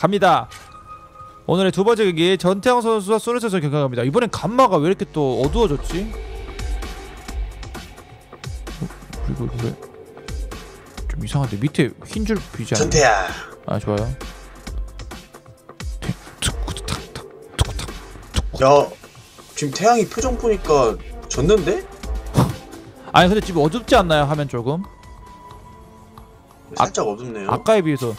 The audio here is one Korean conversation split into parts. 갑니다. 오늘의 두 번째 경기 전태양 선수와 스누트 선수 경기합니다. 이번엔 감마가 왜 이렇게 또 어두워졌지? 그리고 이게 좀 이상한데 밑에 흰 줄 비지 않나? 전태양. 아 좋아요. 야 지금 태양이 표정 보니까 졌는데? 아니 근데 지금 어둡지 않나요? 화면 조금? 살짝 어둡네요. 아까에 비해서.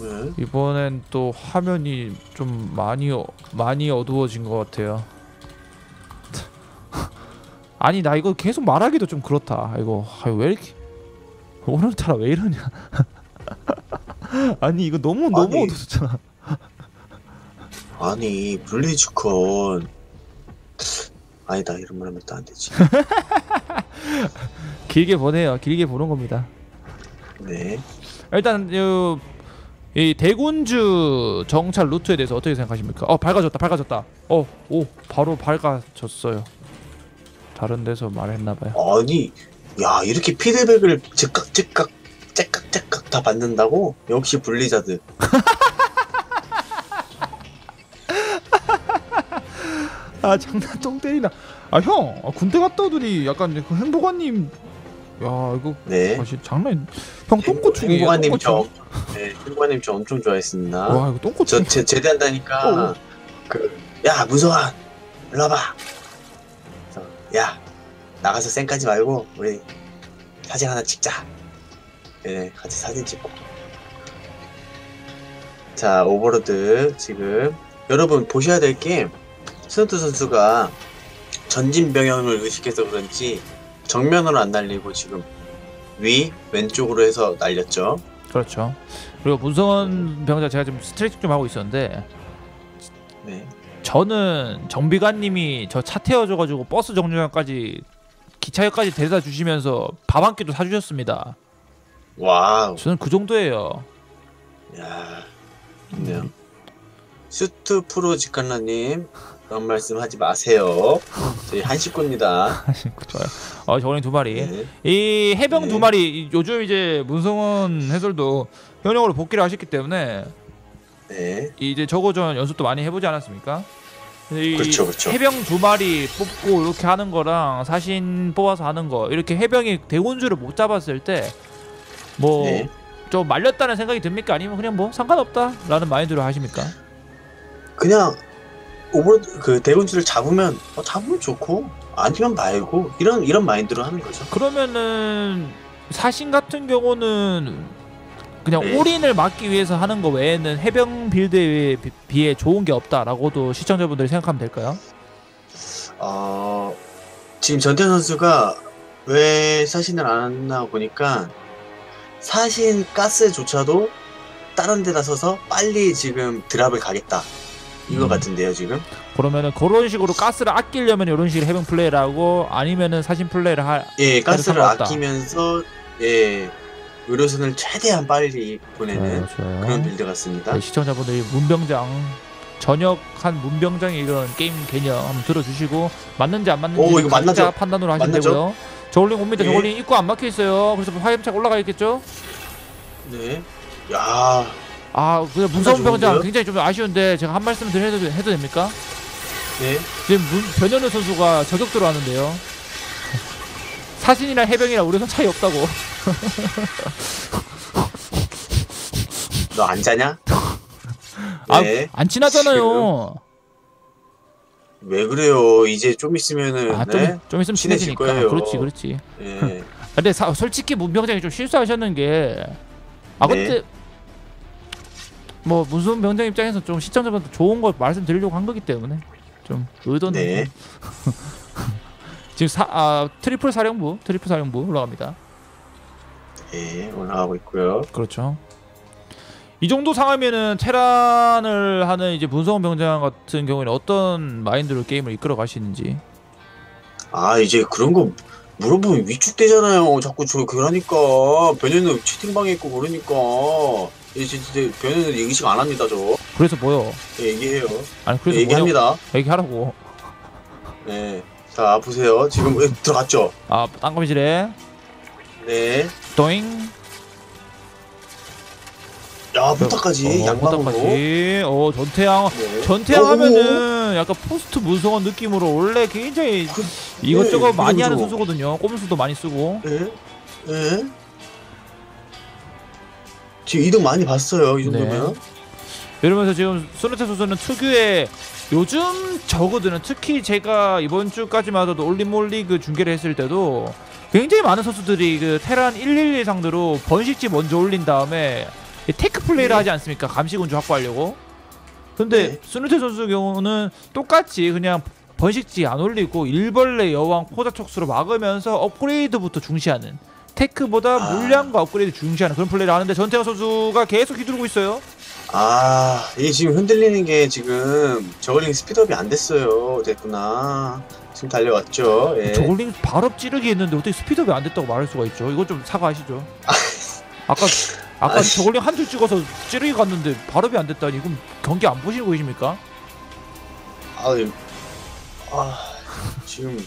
네. 이번엔 또 화면이 좀 많이 어두워진 것 같아요. 아니 나 이거 계속 말하기도 좀 그렇다. 이거 왜 이렇게 오늘따라 왜 이러냐. 아니 이거 너무 어두웠잖아. 아니 블리즈컨 아니다 이런 말 하면 또 안 되지. 길게 보내요. 길게 보는 겁니다. 네. 일단 이 대군주 정찰 루트에 대해서 어떻게 생각하십니까? 밝아졌다 밝아졌다. 오 바로 밝아졌어요. 다른 데서 말했나봐요. 아니 야 이렇게 피드백을 즉각 다 받는다고? 역시 블리자드. 아 장난 똥 때리나. 아 형 군대 갔다 오더니 약간 그 행복한님. 야 이거 네. 아, 장난. 형 똥꼬충이에요. 행복한님 저 네, 행복한님 저 엄청 좋아했습니다. 와 이거 똥꼬충. 저 제대한다니까. 그야 문성원 일로 와봐. 야 나가서 쌩 까지 말고 우리 사진 하나 찍자. 네 같이 사진 찍고. 자 오버로드 지금 여러분 보셔야 될 게. 스누트 선수가 전진 병영을 의식해서 그런지 정면으로 안 날리고 지금 위 왼쪽으로 해서 날렸죠. 그렇죠. 그리고 문성원 병자 제가 지금 스트레칭 좀 하고 있었는데 네. 저는 정비관님이 저 차 태워줘가지고 버스 정류장까지 기차역까지 데려다 주시면서 밥 한 끼도 사주셨습니다. 와우. 저는 그 정도예요. 이야 좋네요. 스누트 프로 직관라님 그런 말씀 하지 마세요. 저희 한식구입니다. 한식구 좋아요. 저번에 두 마리. 네. 이 해병 네. 두 마리. 요즘 이제 문성원 해설도 현역으로 복귀를 하셨기 때문에 네. 이제 저거전 연습도 많이 해보지 않았습니까? 그렇죠, 그렇죠. 해병 두 마리 뽑고 이렇게 하는 거랑 사신 뽑아서 하는 거 이렇게 해병이 대군주를 못 잡았을 때 뭐 좀 네. 말렸다는 생각이 듭니까? 아니면 그냥 뭐 상관없다라는 마인드로 하십니까? 그냥. 오버로드 그 대군주를 잡으면 잡으면 좋고 아니면 말고 이런 마인드로 하는 거죠. 그러면은 사신 같은 경우는 그냥 네. 올인을 막기 위해서 하는 거 외에는 해병 빌드에 비해 좋은 게 없다라고도 시청자분들이 생각하면 될까요? 지금 전태양 선수가 왜 사신을 안 하나 보니까 사신 가스조차도 다른 데다 써서 빨리 지금 드랍을 가겠다. 이거 같은데요 지금? 그러면은 그런 식으로 가스를 아끼려면 이런 식으로 해병 플레이를 하고 아니면은 사신 플레이를 예 가스를 아끼면서 예 의료선을 최대한 빨리 보내는 좋아요. 그런 빌드 같습니다. 네, 시청자분들이 문병장 전역한 문병장의 이런 게임 개념 한번 들어주시고 맞는지 안 맞는지 오, 이거 맞나죠? 판단으로 하시면 맞나죠? 되고요. 저울링 옵니다. 네. 저울링 입구 안 막혀 있어요. 그래서 화염차가 올라가 있겠죠? 네. 야. 아, 그냥 문성원 병장 굉장히 좀 아쉬운데 제가 한 말씀 해도 됩니까? 네. 지금 변현우 선수가 저격 들어왔는데요. 사신이랑 해병이랑 우리선 차이 없다고. 너 안 자냐? 네. 아, 안 친하잖아요. 왜 그래요? 이제 좀 있으면은 아, 네? 좀 있으면 친해지니까. 거예요. 그렇지, 그렇지. 네. 근데 솔직히 문병장이 좀 실수하셨는 게 아, 네. 근데 뭐 문성원 병장 입장에서 좀 시청자분들 좋은 걸 말씀드리려고 한 거기 때문에 좀 의도는 네. 지금 트리플 사령부 올라갑니다. 네 올라가고 있고요. 그렇죠. 이 정도 상황이면은 테란을 하는 이제 문성원 병장 같은 경우에는 어떤 마인드로 게임을 이끌어 가시는지. 아 이제 그런 거 물어보면 위축되잖아요. 자꾸 저 그러니까 변현우 채팅방에 있고 그러니까. 예, 진짜 변현우 얘기식 안 합니다 저. 그래서 뭐요? 예, 얘기해요. 아니 그래서 예, 얘기합니다. 얘기하라고. 네, 자 보세요. 지금 들어갔죠? 아, 땅검실에. 네. 도잉. 야, 무타까지 양방으로. 어, 전태양. 네. 전태양 하면은 약간 포스트 문성원 느낌으로 원래 굉장히 그, 이것저것 네, 많이 하는 선수거든요. 꼼수도 많이 쓰고. 예. 네. 네. 지금 이득 많이 봤어요. 이 정도면. 네. 이러면서 지금 스누트 선수는 특유의 요즘 저거들은 특히 제가 이번 주까지만 하더라도 올리모리그 중계를 했을 때도 굉장히 많은 선수들이 그 테란 111 상대로 번식지 먼저 올린 다음에 테크 플레이를 네. 하지 않습니까? 감시군주 확보하려고. 근데 네. 스누트 선수 경우는 똑같이 그냥 번식지 안 올리고 일벌레 여왕 포자 척수로 막으면서 업그레이드부터 중시하는, 테크보다 물량과 업그레이드 중시하는 그런 플레이를 하는데 전태양 선수가 계속 휘두르고 있어요. 아, 이게 지금 흔들리는 게 지금 저글링 스피드업이 안 됐어요. 됐구나. 지금 달려왔죠. 예. 저글링 발업 찌르기 했는데 어떻게 스피드업이 안 됐다고 말할 수가 있죠. 이건 좀 사과하시죠. 아까 저글링 한 줄 찍어서 찌르기 갔는데 발업이 안 됐다니. 이건 경기 안 보시고 계십니까? 지금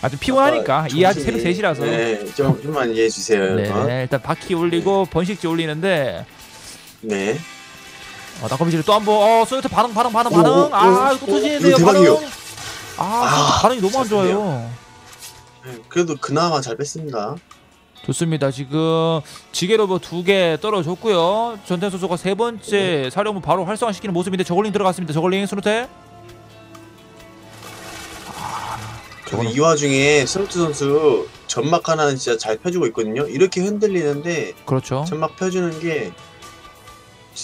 아주 피곤하니까 이해하지. 새벽 3시라서 네, 좀만 이해해 주세요. 네, 네, 일단 바퀴 올리고 네. 번식지 올리는데 네. 낙하미질 또 한번 스누트 반응. 아, 또 터지네요. 반응. 반응이 너무 안 좋아요. 네, 그래도 그나마 잘 뺐습니다. 좋습니다. 지금 지게로버 2개 떨어졌고요. 전태양 선수가 3번째 네. 사령부 바로 활성화시키는 모습인데 저글링 들어갔습니다. 저글링 스누트. 이 와중에 스누트 선수 점막 하나는 진짜 잘 펴주고 있거든요. 이렇게 흔들리는데 그렇죠. 점막 펴주는 게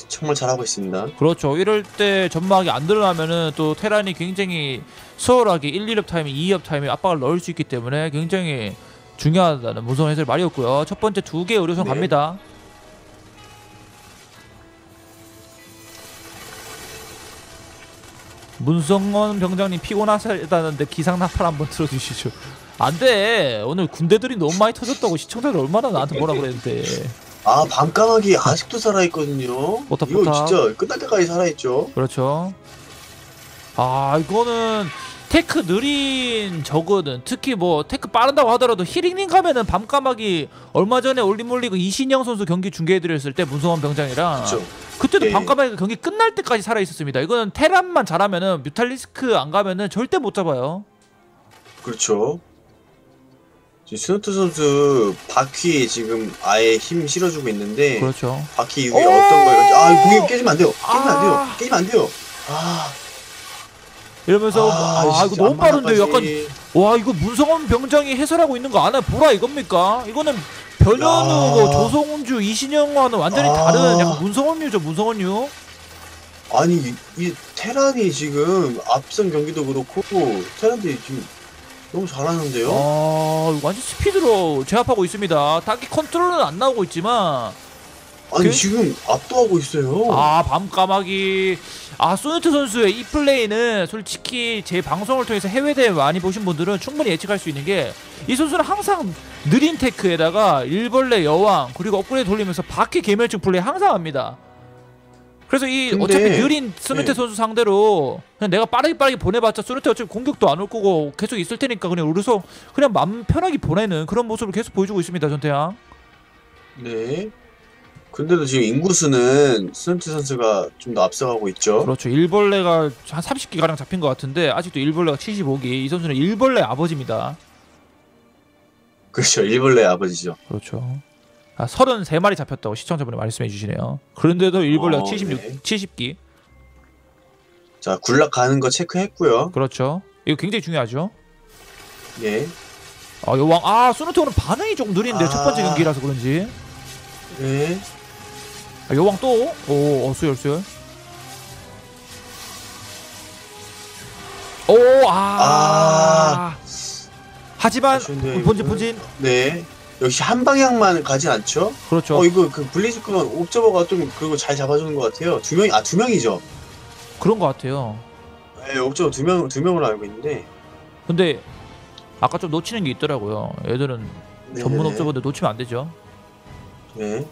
정말 잘하고 있습니다. 그렇죠. 이럴 때 점막이 안 들어가면은 또 테란이 굉장히 수월하게 1, 2렙 타이밍, 2렙 타이밍 압박을 넣을 수 있기 때문에 굉장히 중요하다는 문성원 해설 말이었고요. 첫 번째 2개 의료선 네. 갑니다. 문성원 병장님 피곤하시다는데 기상나팔 한번 틀어주시죠. 안돼, 오늘 군대들이 너무 많이 터졌다고 시청자들 얼마나 나한테 뭐라 그랬는데. 아, 밤까마귀 아직도 살아있거든요. 이거 진짜 끝날 때까지 살아있죠. 그렇죠. 아, 이거는 테크 느린 저거든, 특히 뭐 테크 빠른다고 하더라도 히링링 가면은 밤까마귀 얼마 전에 올리모리그 이신영 선수 경기 중계해드렸을 때 문성원 병장이랑 그쵸. 그때도 네. 밤까마귀 경기 끝날 때까지 살아있었습니다. 이거는 테란만 잘하면은 뮤탈리스크 안 가면은 절대 못 잡아요. 그렇죠. 스누트 선수 바퀴에 지금 아예 힘 실어주고 있는데 그렇죠. 바퀴 위에 어떤 거예요? 아, 공이 깨지면 안 돼요. 깨지면 안 돼요. 아, 이러면서 이거 너무 빠른데 약간 와, 이거 문성원 병장이 해설하고 있는 거 아나 보라 이겁니까? 이거는 변현우, 조성주, 이신영과는 완전히 다른 약간 문성원류죠, 문성원류. 아니 이 테란이 지금 앞선 경기도 그렇고 테란들이 지금 너무 잘하는데요? 아, 완전 스피드로 제압하고 있습니다. 딱히 컨트롤은 안 나오고 있지만 아니 지금 압도하고 있어요. 아, 밤까마귀. 아, 스누트 선수의 이 플레이는 솔직히 제 방송을 통해서 해외대회 많이 보신 분들은 충분히 예측할 수 있는 게 이 선수는 항상 느린 테크에다가 일벌레 여왕 그리고 업그레이드 돌리면서 바퀴 개멸충 플레이 항상 합니다. 그래서 이 어차피 느린 스누트 네. 선수 상대로 그냥 내가 빠르게 보내봤자 스누트 어차피 공격도 안 올 거고 계속 있을 테니까 그냥 우르서 그냥 마음 편하게 보내는 그런 모습을 계속 보여주고 있습니다, 전태양. 네. 근데도 지금 인구수는 스누트 선수가 좀 더 앞서가고 있죠. 그렇죠. 일벌레가 한 30기 가량 잡힌 것 같은데 아직도 일벌레가 75기. 이 선수는 일벌레 아버지입니다. 그렇죠. 일벌레 아버지죠. 그렇죠. 아, 33마리 잡혔다고 시청자분이 말씀해 주시네요. 그런데도 일벌레 70기. 자, 굴락 가는 거 체크했고요. 그렇죠. 이거 굉장히 중요하죠. 예. 아, 여왕. 아, 스누트 오늘 반응이 조금 느린데 첫 번째 경기라서 그런지. 예. 아, 여왕 또. 오, 수열. 오, 하지만 본진. 네. 역시 한 방향만 가진 않죠. 그렇죠. 이거 그 블리즈크만 옵저버가 좀 그리고 잘 잡아주는 것 같아요. 두 명이죠. 그런 것 같아요. 네, 옵저버 두 명으로 알고 있는데. 근데 아까 좀 놓치는 게 있더라고요. 얘들은 네네. 전문 옵저버인데 놓치면 안 되죠. 네.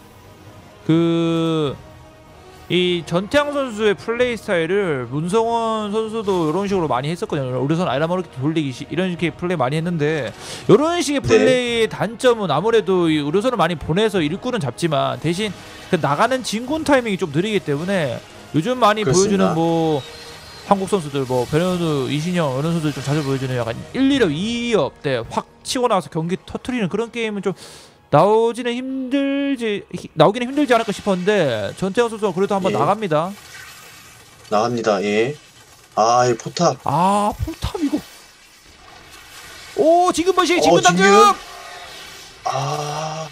이 전태양 선수의 플레이 스타일을 문성원 선수도 이런 식으로 많이 했었거든요. 우리선 아이라모르기 돌리기 이런 식의 플레이 많이 했는데 이런 식의 플레이의 네. 단점은 아무래도 우리선을 많이 보내서 일꾼은 잡지만 대신 나가는 진군 타이밍이 좀 느리기 때문에 요즘 많이 그렇습니다. 보여주는 뭐 한국 선수들 뭐 변현우, 이신영 이런 선수들 좀 자주 보여주는 약간 1, 2업, 2업 때 확 치고 나와서 경기 터트리는 그런 게임은 좀 나오기는 힘들지 않을까 싶었는데 전태양 선수가 그래도 한번 예. 나갑니다. 나갑니다. 예. 아, 이 포탑. 아, 포탑 이거. 오, 지금 버시 지금 당첨. 아.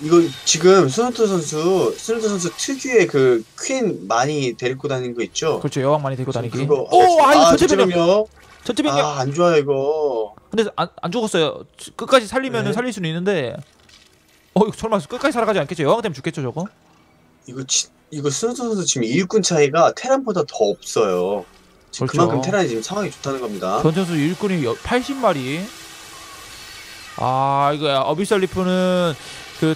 이거 지금 스누트 선수 특유의 그 퀸 많이 데리고 다니는 거 있죠? 그렇죠. 여왕 많이 데리고 다니기. 그거, 오, 아, 이거 전체 변경. 전체 변경. 아, 안 좋아요, 이거. 근데 안 죽었어요. 끝까지 살리면은 네. 살릴 수는 있는데. 어, 설마 끝까지 살아가지 않겠죠? 여왕 때문에 죽겠죠, 저거? 이거 스누트 선수 지금 일꾼 차이가 테란보다 더 없어요. 지금 그렇죠. 그만큼 테란이 지금 상황이 좋다는 겁니다. 전태양 선수 일꾼이 80마리. 아, 이거 어비살리프는 그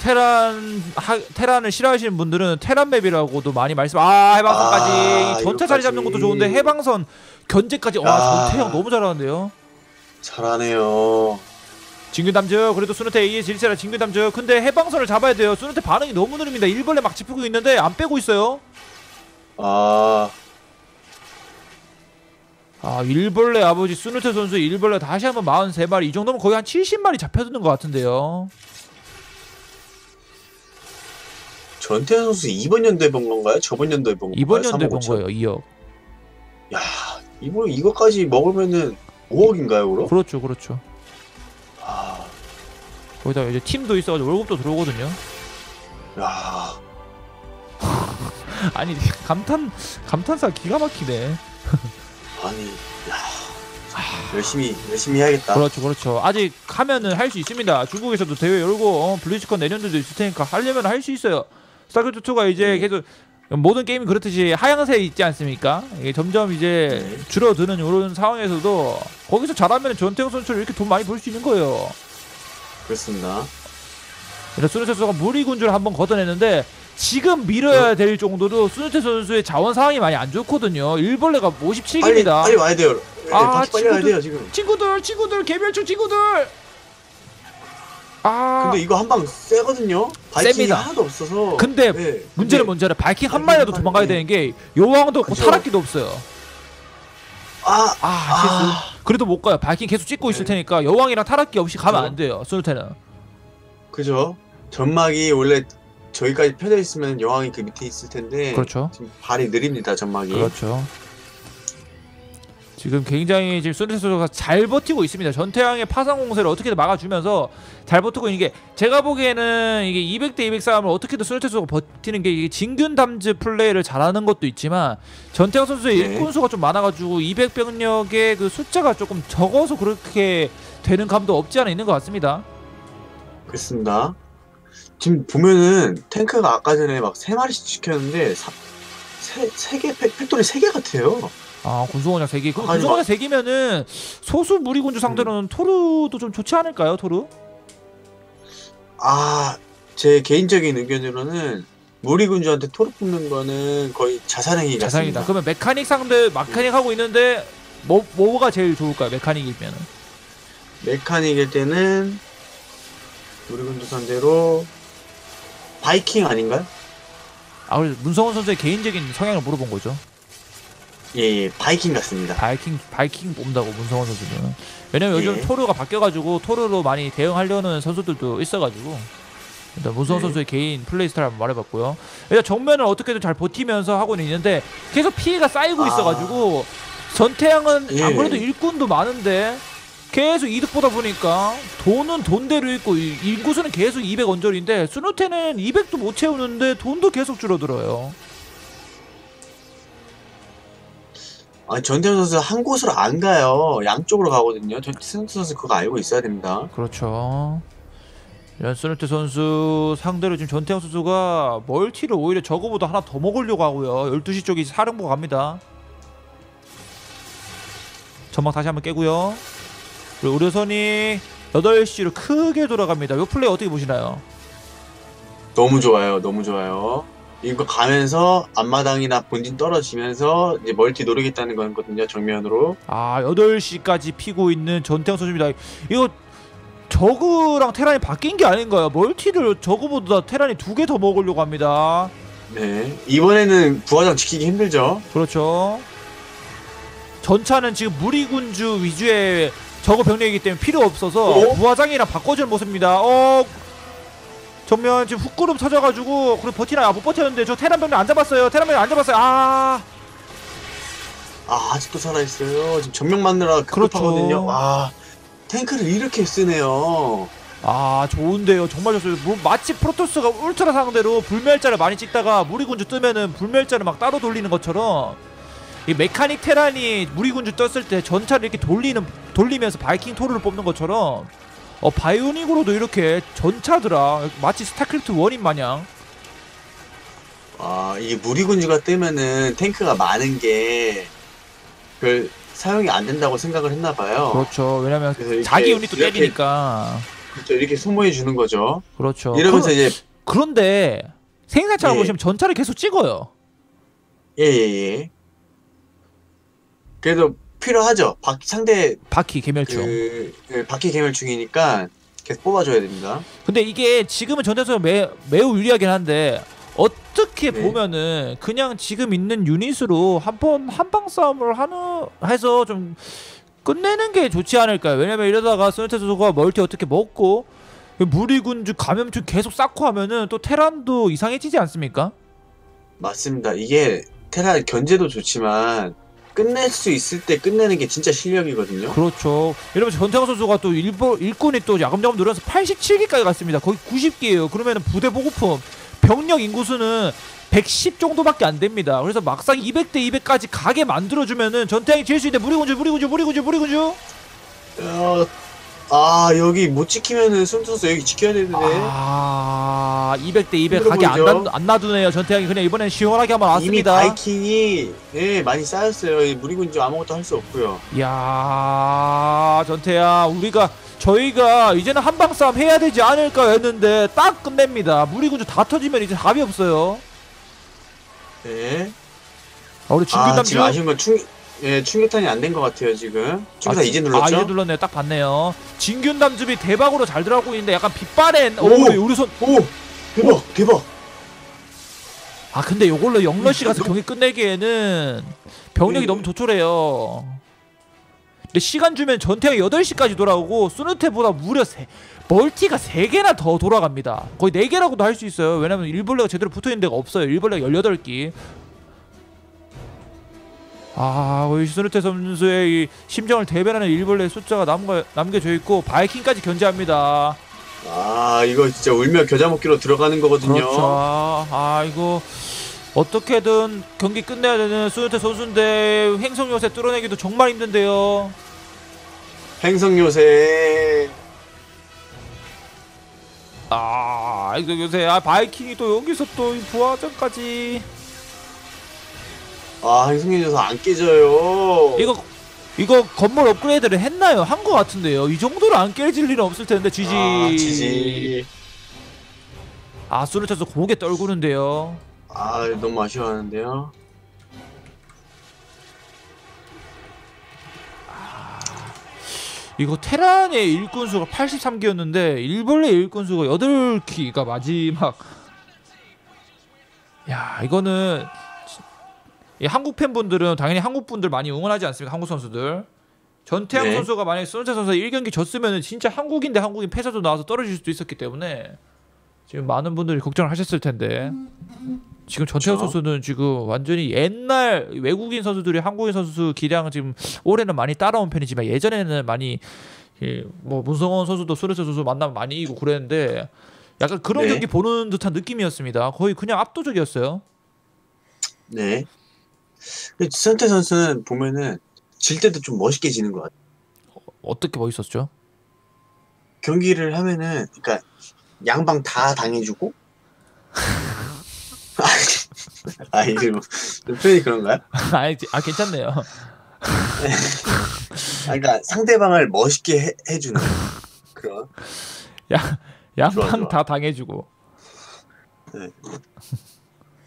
테란을 싫어하시는 분들은 테란맵이라고도 많이 말씀. 아, 해방선까지 전차 자리 잡는 것도 좋은데 해방선 견제까지. 와, 전태양 너무 잘하는데요. 잘하네요. 진균담즈 그래도 스누테 A의 질세라. 진균담즈 근데 해방선을 잡아야 돼요. 스누테 반응이 너무 느립니다. 일벌레 막 짚고 있는데 안 빼고 있어요. 일벌레 아버지 스누테 선수 일벌레 다시 한번 43마리. 이 정도면 거의 한 70마리 잡혀드는 것 같은데요. 전태양 선수 이번 연도에 본 건가요? 저번 연도에 본 건가요? 이번 연도에 본 거예요. 2억. 야, 이거까지 먹으면은 5억인가요, 그럼? 그렇죠, 그렇죠. 거기다가 이제 팀도 있어가지고 월급도 들어오거든요. 야. 아니 감탄사 기가 막히네. 아니, 야. 열심히 해야겠다. 그렇죠, 그렇죠. 아직 하면은 할 수 있습니다. 중국에서도 대회 열고 블리즈컨 내년도도 있을 테니까 하려면 할 수 있어요. 스타크래프트 2가 이제 계속 모든 게임이 그렇듯이 하향세 있지 않습니까? 이게 점점 이제 줄어드는 이런 상황에서도 거기서 잘하면 전태양 선수를 이렇게 돈 많이 벌 수 있는 거예요. 그렇습니다. 스누테 선수가 무리군주를 한번 걷어냈는데 지금 밀어야 될 정도로 스누테 선수의 자원 상황이 많이 안 좋거든요. 일벌레가 57개입니다. 빨리 와야 돼요. 네, 빨리 와야 돼요 지금. 친구들 개별초 친구들. 근데 이거 한 방 세거든요. 바이킹이 하나도 없어서. 근데 네. 문제는 뭔지 알아요? 바이킹 한 마리라도 도망가야 되는 게 요왕도 없고 타락기도 없어요. 그래도 못 가요. 바이킹 계속 찍고 있을 테니까 여왕이랑 타락기 없이 가면 안 돼요. 스누테는. 그죠. 점막이 원래 저기까지 펴져 있으면 여왕이 그 밑에 있을 텐데. 그렇죠. 지금 발이 느립니다, 점막이. 그렇죠. 지금 굉장히 지금 스누테 선수가 잘 버티고 있습니다. 전태양의 파상 공세를 어떻게든 막아주면서 잘 버티고 있는 게, 제가 보기에는 이게 200대 200 싸움을 어떻게든 스누테 선수가 버티는 게, 이게 진균 담즈 플레이를 잘하는 것도 있지만 전태양 선수의 일꾼 수가 좀 많아가지고 200병력의 그 숫자가 조금 적어서 그렇게 되는 감도 없지 않아 있는 것 같습니다. 그렇습니다. 지금 보면은 탱크가 아까 전에 막 3마리씩 지켰는데 3개 팩토리 3개 같아요. 군수공작 3개. 그럼 군수공작 3개면은 소수 무리군주 상대로는 토르도 좀 좋지 않을까요, 토르? 제 개인적인 의견으로는 무리군주한테 토르 뽑는 거는 거의 자살행위 같습니다. 그러면 메카닉 상대 메카닉 하고 있는데 뭐가 제일 좋을까요? 메카닉이면은. 메카닉일 때는 무리군주 상대로 바이킹 아닌가요? 문성원 선수의 개인적인 성향을 물어본 거죠. 예, 바이킹 같습니다. 바이킹 뽑는다고 문성원 선수는. 왜냐면 요즘 토르가 바뀌어가지고 토르로 많이 대응하려는 선수들도 있어가지고. 일단 문성원 선수의 개인 플레이 스타일 한번 말해봤고요. 일단 정면을 어떻게든 잘 버티면서 하고는 있는데 계속 피해가 쌓이고 있어가지고 전태양은 아무래도 일꾼도 많은데 계속 이득 보다 보니까 돈은 돈대로 있고 인구수는 계속 200 언저리인데 스누테는 200도 못 채우는데 돈도 계속 줄어들어요. 전태양 선수 한 곳으로 안 가요. 양쪽으로 가거든요. 스누테 선수 그거 알고 있어야 됩니다. 그렇죠. 스누테 선수 상대로 지금 전태양 선수가 멀티를 오히려 저거보다 하나 더 먹으려고 하고요. 12시 쪽이 사령부가 갑니다. 점막 다시 한번 깨고요. 그리고 의료선이 8시로 크게 돌아갑니다. 이 플레이 어떻게 보시나요? 너무 좋아요. 너무 좋아요. 이거 가면서 앞마당이나 본진 떨어지면서 이제 멀티 노리겠다는 거거든요, 정면으로. 8시까지 피고 있는 전태양 선수입니다. 이거 저그랑 테란이 바뀐 게 아닌가요? 멀티를 저그보다 테란이 두 개 더 먹으려고 합니다. 네, 이번에는 부하장 지키기 힘들죠. 그렇죠. 전차는 지금 무리군주 위주의 저그 병력이기 때문에 필요 없어서 어? 부하장이랑 바꿔주는 모습입니다. 어, 정면 지금 훅구름 터져가지고 그리고 버티나? 아, 못 버텼는데 저 테란 병력 안 잡았어요. 테란 병력 안 잡았어요. 아 아직도 살아있어요. 지금 전명 맞느라 급급하거든요. 그렇죠. 아, 탱크를 이렇게 쓰네요. 아, 좋은데요. 정말 좋습니다. 뭐, 마치 프로토스가 울트라 상대로 불멸자를 많이 찍다가 무리군주 뜨면은 불멸자를 막 따로 돌리는 것처럼 이 메카닉 테란이 무리군주 떴을 때 전차를 이렇게 돌리면서 바이킹 토르를 뽑는 것처럼 바이오닉으로도 이렇게 전차들아 마치 스타크래프트 1인 마냥. 아, 이게 무리군주가 뜨면은 탱크가 많은 게 별 사용이 안 된다고 생각을 했나봐요. 그렇죠. 왜냐면 자기 유닛도 때리니까. 그렇죠. 이렇게 소모해 주는 거죠. 그렇죠. 이러면서 이제 그런데 생산차가 예. 보시면 전차를 계속 찍어요. 예예예. 그래도 필요하죠. 상대 바퀴 개멸충. 바퀴 개멸충이니까 계속 뽑아줘야 됩니다. 근데 이게 지금은 전태양 매우 유리하긴 한데 어떻게 네. 보면은 그냥 지금 있는 유닛으로 한방 싸움을 해서 좀. 끝내는 게 좋지 않을까요? 왜냐면 이러다가 스누트 선수가 멀티 어떻게 먹고 무리군주 감염충 계속 쌓고 하면은 또 테란도 이상해지지 않습니까? 맞습니다. 이게 테란 견제도 좋지만 끝낼 수 있을 때 끝내는 게 진짜 실력이거든요. 그렇죠. 여러분 전태양 선수가 또 일꾼이 또 야금야금 늘어서 87기까지 갔습니다. 거의 90기예요. 그러면은 부대 보급품 병력 인구수는 110 정도밖에 안 됩니다. 그래서 막상 200대 200까지 가게 만들어주면은 전태양이 질 수 있는데 무리군주. 아 여기 못 지키면은 스누트 여기 지켜야 되는데. 아 200대 200 가게 안 놔두네요. 전태양이 그냥 이번엔 시원하게 한번 왔습니다. 이미 바이킹이 예 많이 쌓였어요. 이 무리군주 아무것도 할 수 없고요. 이야 전태양 저희가 이제는 한방 싸움 해야 되지 않을까 했는데 딱 끝냅니다. 무리군주 다 터지면 이제 답이 없어요. 네. 아, 우리 중규탄 지금 아쉬운 건 충격탄이 안 된 것 같아요 지금. 충격탄 이제 눌렀죠? 아, 이제 눌렀네요. 딱 봤네요. 진균 담즙이 대박으로 잘 들어가고 있는데 약간 빛바랜. 오, 우리 손. 오, 대박. 아, 근데 요걸로 영러시 가서 경기 끝내기에는 병력이 너무 조촐해요. 근데 시간 주면 전태양이 8시까지 돌아오고 스누트보다 무려 멀티가 3개나 더 돌아갑니다. 거의 4개라고도 할 수 있어요. 왜냐면 일벌레가 제대로 붙어있는 데가 없어요. 일벌레가 18기. 아, 우리 스누트 선수의 이 심정을 대변하는 일벌레 숫자가 남겨져 있고 바이킹까지 견제합니다. 아, 이거 진짜 울며 겨자 먹기로 들어가는 거거든요. 그렇죠. 아, 이거 어떻게든 경기 끝내야 되는 스누트 선수인데 행성 요새 뚫어내기도 정말 힘든데요. 행성 요새. 아, 이거 요새 바이킹이 또 여기서 또 부하전까지. 아, 행성요새 안 깨져요. 이거 건물 업그레이드를 했나요? 한 거 같은데요. 이 정도로 안 깨질 일은 없을 텐데 GG. 아, GG. 아, 스누트 선수 고개 떨구는데요. 아, 너무 아쉬워하는데요. 이거 테란의 일꾼수가 83기였는데 일벌레 일꾼수가 8기가 마지막. 야, 이거는 한국 팬분들은 당연히 한국 분들 많이 응원하지 않습니까? 한국 선수들. 전태양 네. 선수가 만약에 스누트 선수 1경기 졌으면은 진짜 한국인데 한국인 패자도 나와서 떨어질 수도 있었기 때문에 지금 많은 분들이 걱정을 하셨을 텐데 지금 전태양 선수는 지금 완전히 옛날 외국인 선수들이 한국인 선수 기량 지금 올해는 많이 따라온 편이지만 예전에는 많이 뭐 문성원 선수도 스누트 선수 만나면 많이 이기고 그랬는데 약간 그런 네. 경기 보는 듯한 느낌이었습니다. 거의 그냥 압도적이었어요. 네. 스누트 선수는 보면은 질 때도 좀 멋있게 지는 것 같아요. 어떻게 멋있었죠? 경기를 하면은 그러니까 양방 다 당해주고. 아, 이게 뭐 표현이 그런가요? 아, 괜찮네요. 그러니까 상대방을 멋있게 해주는 그런. 양방 다 당해주고. 네.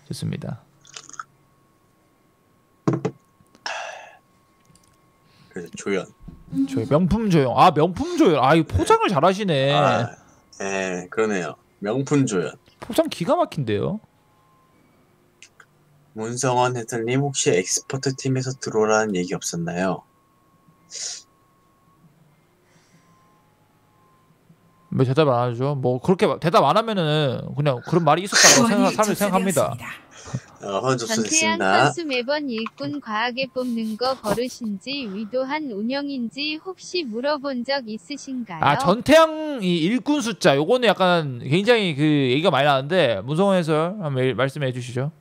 좋습니다. 그래서 조연. 저희 명품 조형. 아 명품 조형. 아 이거 포장을 네. 잘하시네. 아, 네 그러네요. 명품 조형. 포장 기가 막힌데요. 문성원 해설님 혹시 엑스퍼트 팀에서 들어오라는 얘기 없었나요? 뭐 대답 안 하죠. 뭐 그렇게 대답 안 하면은 그냥 그런 말이 있었다고 생각합니다. 전태양 선수 매번 일꾼 과하게 뽑는 거 버릇인지 위도한 운영인지 혹시 물어본 적 있으신가요? 아 전태양 이 일꾼 숫자 요거는 약간 굉장히 그 얘기가 많이 나는데 문성원 해설 한번 말씀해 주시죠.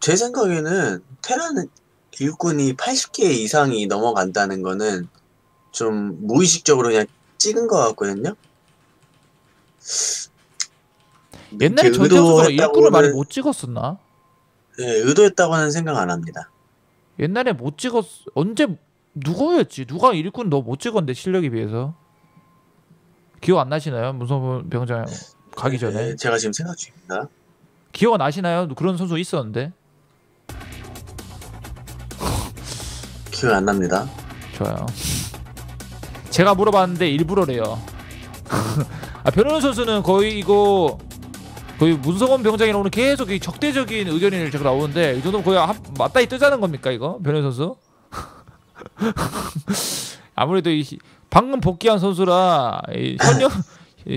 제 생각에는 테란 일꾼이 80개 이상이 넘어간다는 거는 좀 무의식적으로 그냥 찍은 것 같거든요. 옛날에 전태양 일꾼을 많이 못 찍었었나? 네, 의도했다고는 생각 안 합니다. 옛날에 못 찍었... 언제... 누구였지? 누가 일꾼 너 못 찍었는데 실력에 비해서? 기억 안 나시나요? 문성원 병장 가기 전에. 네, 제가 지금 생각 중입니다. 기억 나시나요? 그런 선수 있었는데. 기억 안 납니다. 좋아요. 제가 물어봤는데 일부러래요. 아, 변현우 선수는 거의 이거 거의 문성원 병장이랑 오늘 계속 이 적대적인 의견이 제가 나오는데 이 정도면 거의 맞다이 뜨자는 겁니까 이거? 변현우 선수? 아무래도 이 방금 복귀한 선수라 이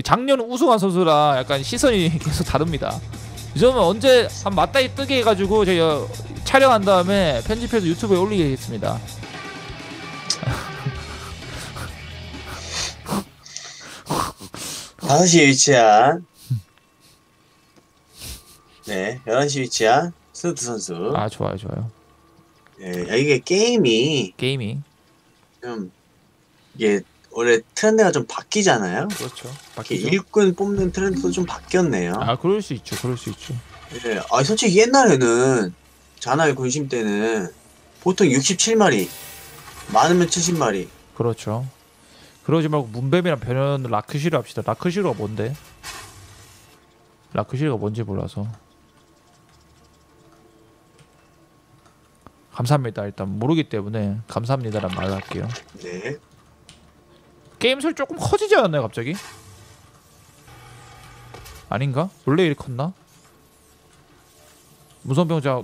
작년 우승한 선수라 약간 시선이 계속 다릅니다. 이 점은 언제 한 맞다이 뜨게 해가지고 제가 촬영한 다음에 편집해서 유튜브에 올리겠습니다. 네, 11시 위치한 스누트 선수. 아, 좋아요, 좋아요. 네, 이게 게임이 좀 이게 원래 트렌드가 좀 바뀌잖아요. 그렇죠. 바뀌죠. 일꾼 뽑는 트렌드도 좀 바뀌었네요. 아, 그럴 수 있죠, 그럴 수 있죠. 네, 아, 솔직히 옛날에는 자나의 군심 때는 보통 67마리, 많으면 70마리. 그렇죠. 그러지 말고 문뱀이랑 변현우 라크시로 합시다. 라크시로가 뭔데? 라크시가 뭔지 몰라서. 감사합니다. 일단 모르기 때문에 감사합니다란 말을 할게요. 네. 게임 소리 조금 커지지 않았나요 갑자기? 아닌가? 원래 이렇게 컸나? 무선병자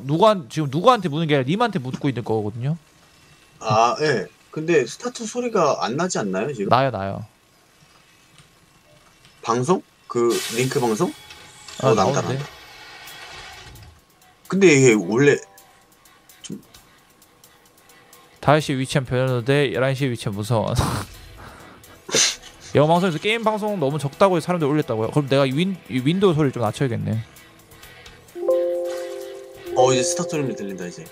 지금 누구한테 묻는 게 아니라 님한테 묻고 있는 거거든요. 아 예. 네. 근데 스타트 소리가 안 나지 않나요 지금? 나요. 방송? 그 링크 방송? 아, 나온다. 근데 이게 원래 좀 5시 위치한 변현우 대 11시에 위치한 문성원. 영어방송에서 게임 방송 너무 적다고 해서 사람들 올렸다고요? 그럼 내가 윈도우 소리를 좀 낮춰야겠네. 이제 스타트 소리만 들린다 이제.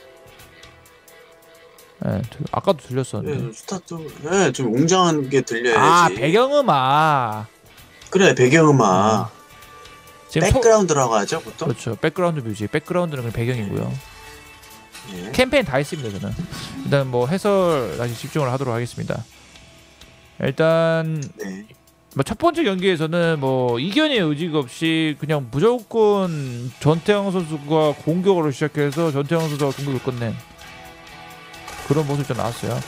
네, 아까도 들렸었는데. 네, 스타트. 네, 좀 웅장한 게 들려야지. 아, 배경음악. 그래, 배경음악. 백그라운드라고 하죠, 보통? 그렇죠. 백그라운드 뮤직. 백그라운드는 그냥 배경이고요. 예. 캠페인 다 했습니다, 저는. 일단 뭐 해설 다시 집중을 하도록 하겠습니다. 일단 네. 첫 번째 경기에서는 뭐 이견의 의지가 없이 그냥 무조건 전태양 선수가 공격으로 시작해서 전태양 선수가 공격을 끝낸 그런 모습이 좀 나왔어요.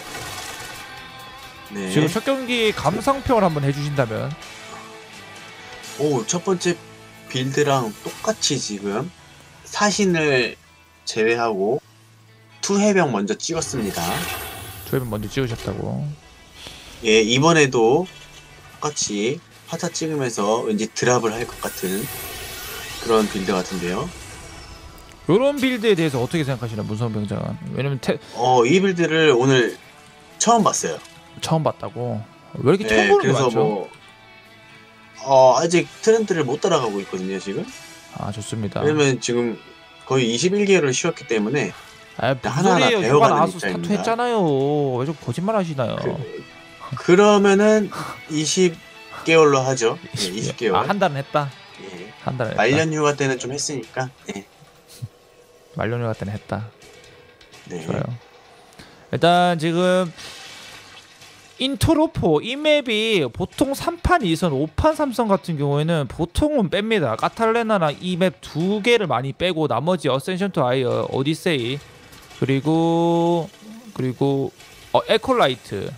네. 지금 첫 경기 감상평을 한번 해주신다면? 오, 첫 번째 빌드랑 똑같이 지금 사신을 제외하고 투해병 먼저 찍었습니다. 투해병 먼저 찍으셨다고? 예, 이번에도 똑같이 화타 찍으면서 왠지 드랍을 할 것 같은 그런 빌드 같은데요. 요런 빌드에 대해서 어떻게 생각하시나 문성원 병장은? 왜냐면 이 빌드를 오늘 처음 봤어요. 처음 봤다고? 왜 이렇게 처음 보는 거 같죠? 아직 트렌드를 못 따라가고 있거든요 지금. 아 좋습니다. 왜냐면 지금 거의 21개월을 쉬었기 때문에 하나하나 배워가는 입장입니다. 했잖아요. 왜 자꾸 거짓말 하시나요? 그러면은 20개월로 하죠. 네, 20개월. 아, 한 달은 했다. 예. 한 달은. 말년휴가 때는 좀 했으니까. 예. 말년휴가 때는 했다. 네. 좋아요. 일단 지금. 인트로포 이 맵이 보통 3판 2선 5판 3선 같은 경우에는 보통은 뺍니다. 카탈레나랑 이 맵 두 개를 많이 빼고 나머지 어센션 투 아이어, 오디세이 그리고 에콜라이트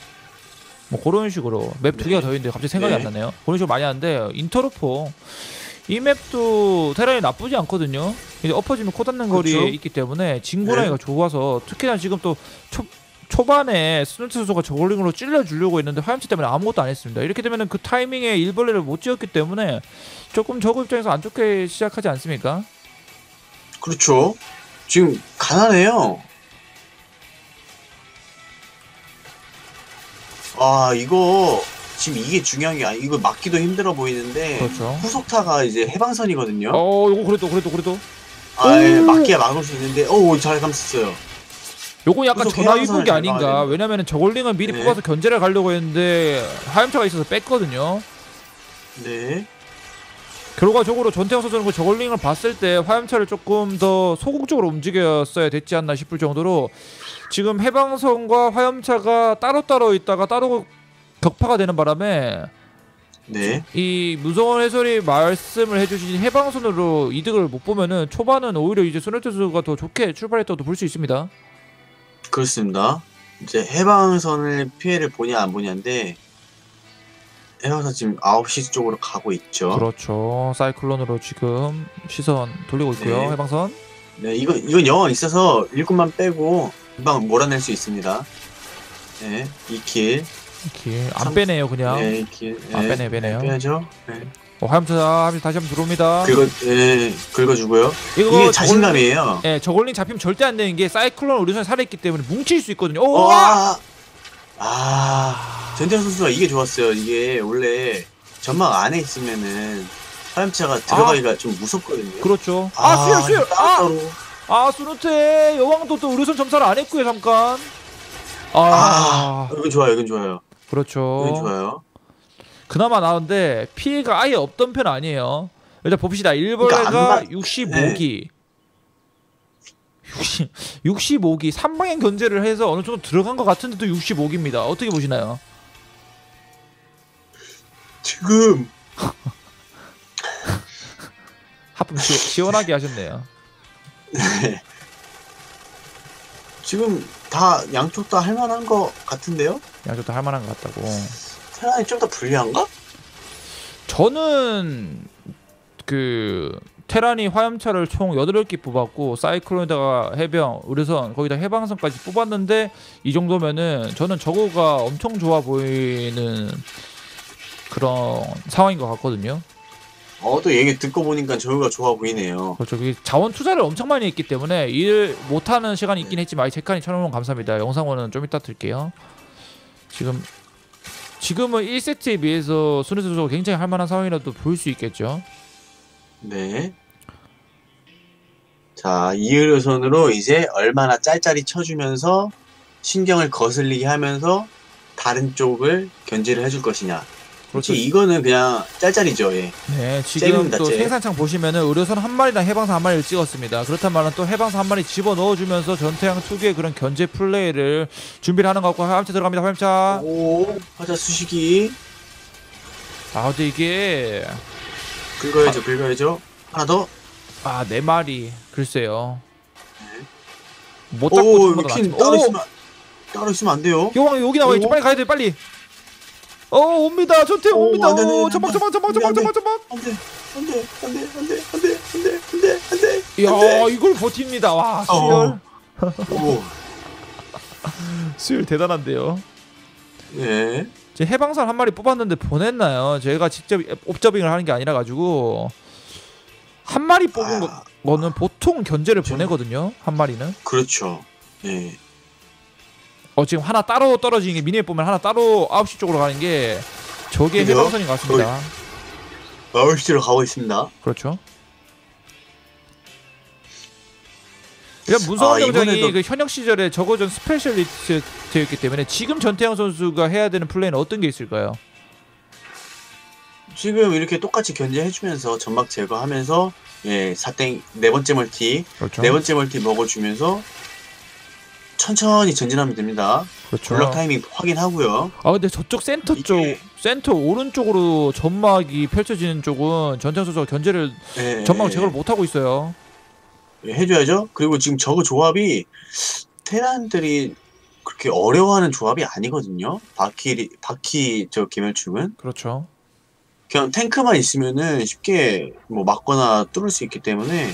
뭐 그런 식으로 맵 두 개가 더 있는데 갑자기 생각이 안 나네요. 그런 식으로 많이 하는데 인터로포 이 맵도 테란이 나쁘지 않거든요. 이제 엎어지면 코닿는 거리에 있기 때문에 진고라이가 좋아서 특히나 지금 또 초반에 스누트 선수가 저글링으로 찔러주려고 했는데 화염체 때문에 아무것도 안 했습니다. 이렇게 되면 그 타이밍에 일벌레를 못 지었기 때문에 조금 저그 입장에서 안 좋게 시작하지 않습니까? 그렇죠. 지금 가난해요. 아 이거 지금 이게 중요한 게 아니 이거 막기도 힘들어 보이는데 그렇죠. 후속타가 이제 해방선이거든요. 어 이거 그래도 아 예, 막기야 막을 수 있는데 어우 잘 감쌌어요. 요건 약간 전화위복이 아닌가. 왜냐면은 저글링은 미리 뽑아서 견제를 가려고 했는데 화염차가 있어서 뺐거든요. 네. 결과적으로 전태양 선수는 그 저글링을 봤을 때 화염차를 조금 더 소극적으로 움직였어야 됐지 않나 싶을 정도로 지금 해방선과 화염차가 따로따로 있다가 따로 격파가 되는 바람에 네. 이 문성원 해설이 말씀을 해주신 해방선으로 이득을 못 보면은 초반은 오히려 이제 스누트 선수가 더 좋게 출발했다고 볼 수 있습니다. 그렇습니다. 이제 해방선을 피해를 보냐 안 보냐인데 해방선 지금 9시 쪽으로 가고 있죠. 그렇죠. 사이클론으로 지금 시선 돌리고 있고요. 네. 해방선. 네, 이건 영원 있어서 1군만 빼고 금방 몰아낼 수 있습니다. 네, 2킬. 2킬. 안 빼네요, 그냥. 네, 2킬. 네. 안 빼네요. 빼야죠. 네. 화염차 다시 한번 들어옵니다. 긁어주고요. 이게 자신감이에요. 예, 저걸링 잡히면 절대 안 되는 게 사이클론 우리 손에 살아있기 때문에 뭉칠 수 있거든요. 오! 아, 전태양 선수가 이게 좋았어요. 이게 원래 전망 안에 있으면은 화염차가 들어가기가 좀 무섭거든요. 그렇죠. 수혈! 스누트의 여왕도 또 우리 손 점사를 안 했고요, 잠깐. 이건 좋아요. 그렇죠. 이건 좋아요. 그나마 나은데 피해가 아예 없던 편 아니에요. 일단 봅시다. 일벌레가 그러니까 65기. 네. 65기. 3방향 견제를 해서 어느 정도 들어간 것 같은데도 65기입니다. 어떻게 보시나요? 지금. 하품 시원하게 하셨네요. 네. 지금 양쪽 다 할만한 것 같은데요? 양쪽 다 할만한 것 같다고. 테란이 좀 더 불리한가? 저는 그 테란이 화염차를 총 8기 뽑았고 사이클론에다가 해병, 의료선, 거기다 해방선까지 뽑았는데 이 정도면은 저는 저거가 엄청 좋아 보이는 그런 상황인 것 같거든요. 또 얘기 듣고 보니까 저거가 좋아 보이네요. 그렇죠. 자원 투자를 엄청 많이 했기 때문에 일 못하는 시간이 있긴 했지만 아이 제칸이 1,000원 감사합니다. 영상원은 좀 이따 들게요. 지금은 1세트에 비해서 스누트 선수가 굉장히 할만한 상황이라도 볼 수 있겠죠. 네. 자, 이의료선으로 이제 얼마나 짤짤이 쳐주면서 신경을 거슬리게 하면서 다른 쪽을 견제를 해줄 것이냐. 그렇지. 이거는 그냥 짤짤이죠. 예. 네. 지금 또 생산창 보시면은 의료선 한 마리당 해방선 한 마리를 찍었습니다. 그렇단 말은 또 해방선 한 마리 집어 넣어주면서 전태양 특유의 그런 견제 플레이를 준비를 하는 것 같고 화염차 들어갑니다. 화염차. 오, 화자 수식이. 근데 이게 긁어야죠. 하나 더. 4마리. 글쎄요. 네. 못 잡고 죽는 거 같습니다. 따로 있으면 안 돼요. 여왕 여기 나와 있죠. 빨리 가야 돼. 빨리. 옵니다. 전태양 옵니다. 안돼. 야, 이걸 버팁니다. 와, 수열. 수열 대단한데요. 예. 제 해방선 한 마리 뽑았는데 보냈나요? 제가 직접 옵저빙을 하는 게 아니라 가지고 한 마리 뽑은 거는 보통 견제를 보내거든요. 한 마리는. 그렇죠. 예. 지금 하나 따로 떨어지는 게 미니에 보면 하나 따로 9시 쪽으로 가는 게 저게 해방선인 것 같습니다. 9시로 가고 있습니다. 그렇죠. 일단 문성원 경장이 그 현역 시절에 저거전 스페셜리스트였기 때문에 지금 전태양 선수가 해야 되는 플레이는 어떤 게 있을까요? 지금 이렇게 똑같이 견제해주면서 점막 제거하면서 예, 4번째 멀티, 그렇죠. 4번째 멀티 먹어주면서 천천히 전진하면 됩니다. 그렇죠. 블럭 타이밍 확인하고요. 근데 저쪽 센터 쪽, 센터 오른쪽으로 점막이 펼쳐지는 쪽은 전태양 선수가 견제를 점막을 제거를 못 하고 있어요. 해줘야죠. 그리고 지금 저거 조합이 테란들이 그렇게 어려워하는 조합이 아니거든요. 바퀴 저 김현충은. 그렇죠. 그냥 탱크만 있으면은 쉽게 뭐 막거나 뚫을 수 있기 때문에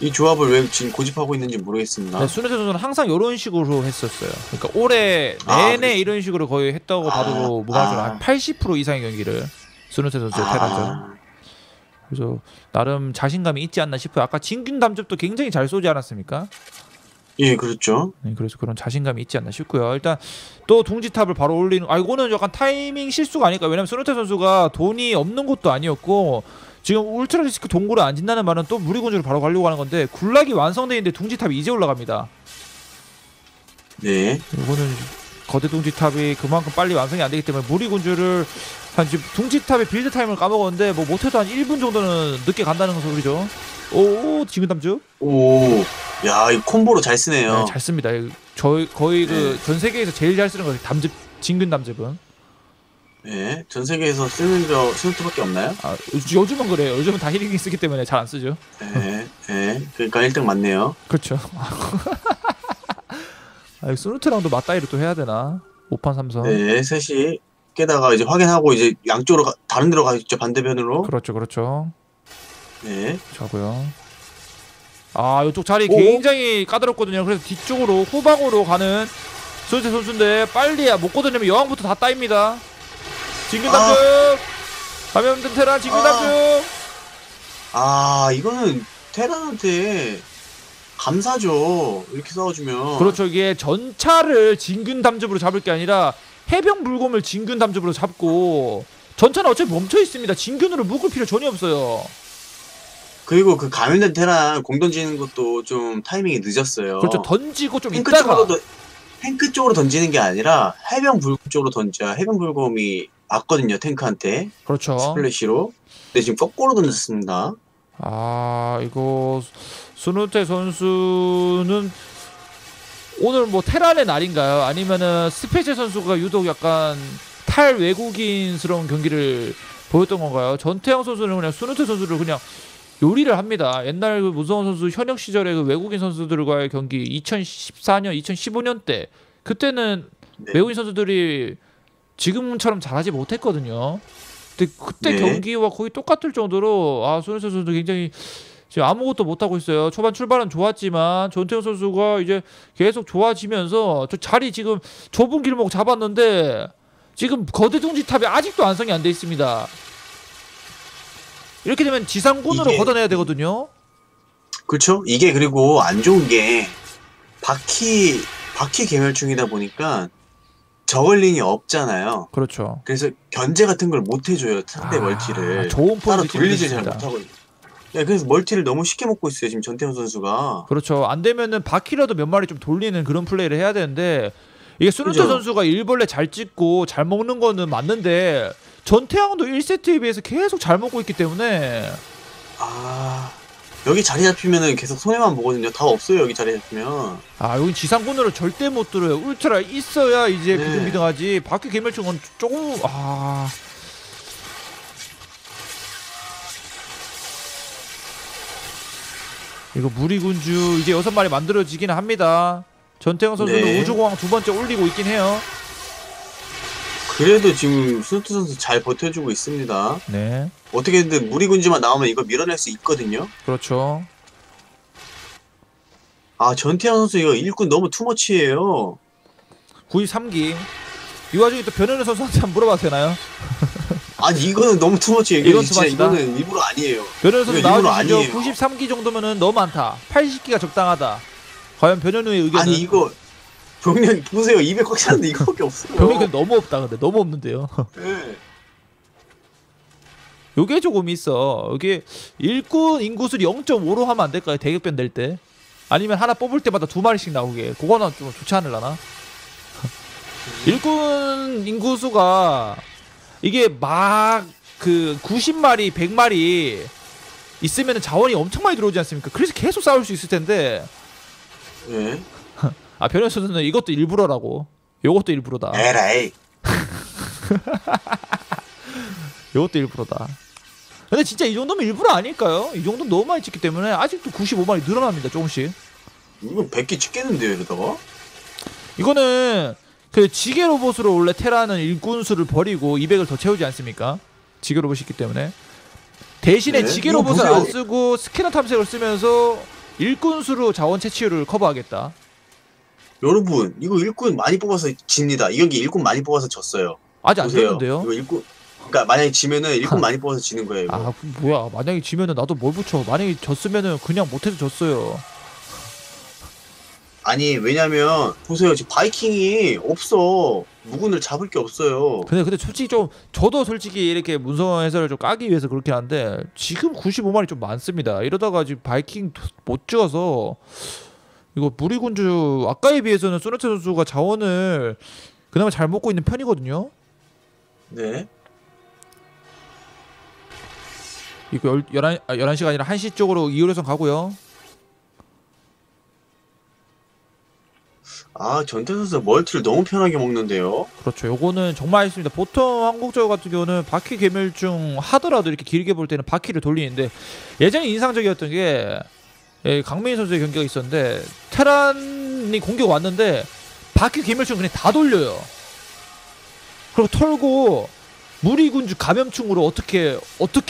이 조합을 왜 지금 고집하고 있는지 모르겠습니다. 네, 스누트 선수는 항상 이런 식으로 했었어요. 그러니까 올해 내내 이런 식으로 거의 했다고 봐도 무방할 한 80% 이상의 경기를 스누트 선수의 테라죠. 그래서 나름 자신감이 있지 않나 싶어요. 아까 진균 담즙도 굉장히 잘 쏘지 않았습니까? 예, 그렇죠. 네, 그래서 그런 자신감이 있지 않나 싶고요. 일단 또 둥지탑을 바로 올리는. 아, 이거는 약간 타이밍 실수가 아닐까. 왜냐면 스누트 선수가 돈이 없는 것도 아니었고 지금 울트라리스크 동굴에 안 진다는 말은 또 무리군주로 바로 가려고 하는 건데 군락이 완성돼 있는데 둥지탑이 이제 올라갑니다. 네. 이거는 거대 둥지탑이 그만큼 빨리 완성이 안 되기 때문에 무리군주를 한 지금 둥지탑의 빌드 타임을 까먹었는데 뭐 못해도 한 1분 정도는 늦게 간다는 소리죠. 오, 지금 담주. 오. 야, 이 콤보로 잘 쓰네요. 네, 잘 씁니다. 저희 거의 그 전 세계에서 제일 잘 쓰는 거 담즙, 진균 담즙은. 네, 전 세계에서 쓰는 저 스누트밖에 없나요? 아, 요즘은 그래요. 요즘은 다 히링이 쓰기 때문에 잘 안 쓰죠. 네, 네. 그러니까 1등 맞네요. 그렇죠. 아, 스누트랑도 맞다이를 또 해야 되나? 5판 3선. 네, 셋이 깨다가 이제 확인하고 이제 양쪽으로 다른 데로 가겠죠, 반대편으로. 그렇죠, 그렇죠. 네. 자고요. 아, 이쪽 자리 굉장히 까다롭거든요. 그래서 뒤쪽으로 후방으로 가는 스누트 선수인데 빨리 못 걷어내면 여왕부터 다 따입니다. 진균담중! 감염된 테란 진균담중! 아, 이거는 테란한테 감사죠. 이렇게 싸워주면. 그렇죠. 이게 전차를 진균담즙으로 잡을 게 아니라 해병 물검을 진균담즙으로 잡고 전차는 어차피 멈춰있습니다. 진균으로 묶을 필요 전혀 없어요. 그리고 그 감염된 테란 공 던지는 것도 좀 타이밍이 늦었어요. 그렇죠. 던지고 좀 있다가 탱크 쪽으로 던지는 게 아니라 해병 불검 쪽으로 던져야 해병 불검이 맞거든요, 탱크한테. 그렇죠. 스플래시로. 근데 지금 거꾸로 던졌습니다. 아, 이거 스누테 선수는 오늘 뭐 테란의 날인가요? 아니면은 스페셜 선수가 유독 약간 탈 외국인스러운 경기를 보였던 건가요? 전태양 선수는 그냥 스누테 선수를 그냥 요리를 합니다. 옛날 그 문성원 선수 현역 시절에 그 외국인 선수들과의 경기 2014년, 2015년 때 그때는 네. 외국인 선수들이 지금처럼 잘하지 못했거든요. 근데 그때 네. 경기와 거의 똑같을 정도로 아, 손흥민 선수도 굉장히 지금 아무것도 못하고 있어요. 초반 출발은 좋았지만 전태영 선수가 이제 계속 좋아지면서 저 자리 지금 좁은 길목 잡았는데 지금 거대 둥지탑이 아직도 완성이 안 돼 있습니다. 이렇게 되면 지상군으로 이게, 걷어내야 되거든요. 그렇죠. 이게 그리고 안 좋은 게 바퀴 개멸충이다 보니까 저글링이 없잖아요. 그렇죠. 그래서 견제 같은 걸 못 해줘요. 상대 멀티를 좋은 따로 돌리지 잘 못하고. 네, 그래서 멀티를 너무 쉽게 먹고 있어요. 지금 전태현 선수가. 그렇죠. 안 되면은 바퀴라도 몇 마리 좀 돌리는 그런 플레이를 해야 되는데 이게 스누트 그렇죠. 선수가 일벌레 잘 찍고 잘 먹는 거는 맞는데. 전태양도 1세트에 비해서 계속 잘 먹고 있기 때문에 아... 여기 자리 잡히면은 계속 손해만 보거든요. 다 없어요, 여기 자리 잡히면. 아, 여기 지상군으로 절대 못 들어요. 울트라 있어야 이제 네. 비등비등하지. 바퀴 개멸충은 조금... 아... 이거 무리군주 이제 6마리 만들어지긴 합니다. 전태양 선수는 네. 우주공항 2번째 올리고 있긴 해요. 그래도 지금 스누트 선수 잘 버텨주고 있습니다. 네. 어떻게든 무리군주만 나오면 이거 밀어낼 수 있거든요. 그렇죠. 아, 전태양 선수 이거 일꾼 너무 투머치예요. 93기. 이 와중에 또 변현우 선수한테 한번 물어봐도 되나요? 아니, 이거는 너무 투머치. 이건 진짜 이거는 일부러 아니에요. 변현우 선수 나와주시죠. 93기 정도면은 너무 많다. 80기가 적당하다. 과연 변현우의 의견은? 아니, 이거... 병력 보세요. 200 꽉 찼는데 이거밖에 없어요. 병력은 너무 없다. 근데 너무 없는데요. 네. 요게 조금 있어. 이게 일꾼 인구수를 0.5로 하면 안 될까요? 대격변 될 때. 아니면 하나 뽑을 때마다 2마리씩 나오게. 그거는 좀 좋지 않을라나? 일꾼 인구수가 이게 막 그 90마리, 100마리 있으면 자원이 엄청 많이 들어오지 않습니까? 그래서 계속 싸울 수 있을 텐데. 네. 아, 변현우 선수는 이것도 일부러라고. 요것도 일부러다. 에라이. 요것도 일부러다. 근데 진짜 이 정도면 일부러 아닐까요? 이 정도는 너무 많이 찍기 때문에 아직도 95마리 늘어납니다, 조금씩. 이거 100개 찍겠는데요, 이러다가? 이거는 그 지게 로봇으로 원래 테라는 일꾼수를 버리고 200을 더 채우지 않습니까? 지게 로봇이 있기 때문에. 대신에 네. 지게 로봇을 안 쓰고 스캐너 탐색을 쓰면서 일꾼수로 자원 채취율을 커버하겠다. 여러분 이거 일꾼 많이 뽑아서 집니다. 이 경기 일꾼 많이 뽑아서 졌어요. 아직 안 됐는데요? 이거 일꾼. 그러니까 만약에 지면은 일꾼 많이 뽑아서 지는 거예요. 이거. 아 뭐야? 만약에 지면은 나도 뭘 붙여? 만약에 졌으면은 그냥 못해서 졌어요. 아니 왜냐면 보세요 지금 바이킹이 없어. 무군을 잡을 게 없어요. 근데 솔직히 좀 저도 솔직히 이렇게 문성원 해설을 좀 까기 위해서 그렇긴 한데 지금 95만이 좀 많습니다. 이러다가 지금 바이킹 못 찍어서 이거 무리군주 아까에 비해서는 스누트 선수가 자원을 그나마 잘 먹고 있는 편이거든요. 네. 이거 11시가 아니라 1시 쪽으로 이호선 가고요. 아 전태양 선수 멀티를 너무 편하게 먹는데요. 그렇죠. 요거는 정말 아쉽습니다. 보통 한국적 같은 경우는 바퀴 개멸중 하더라도 이렇게 길게 볼 때는 바퀴를 돌리는데 예전에 인상적이었던 게 강민희 선수의 경기가 있었는데 테란이 공격 왔는데 바퀴 개멸충 그냥 다 돌려요. 그리고 털고 무리군주 감염충으로 어떻게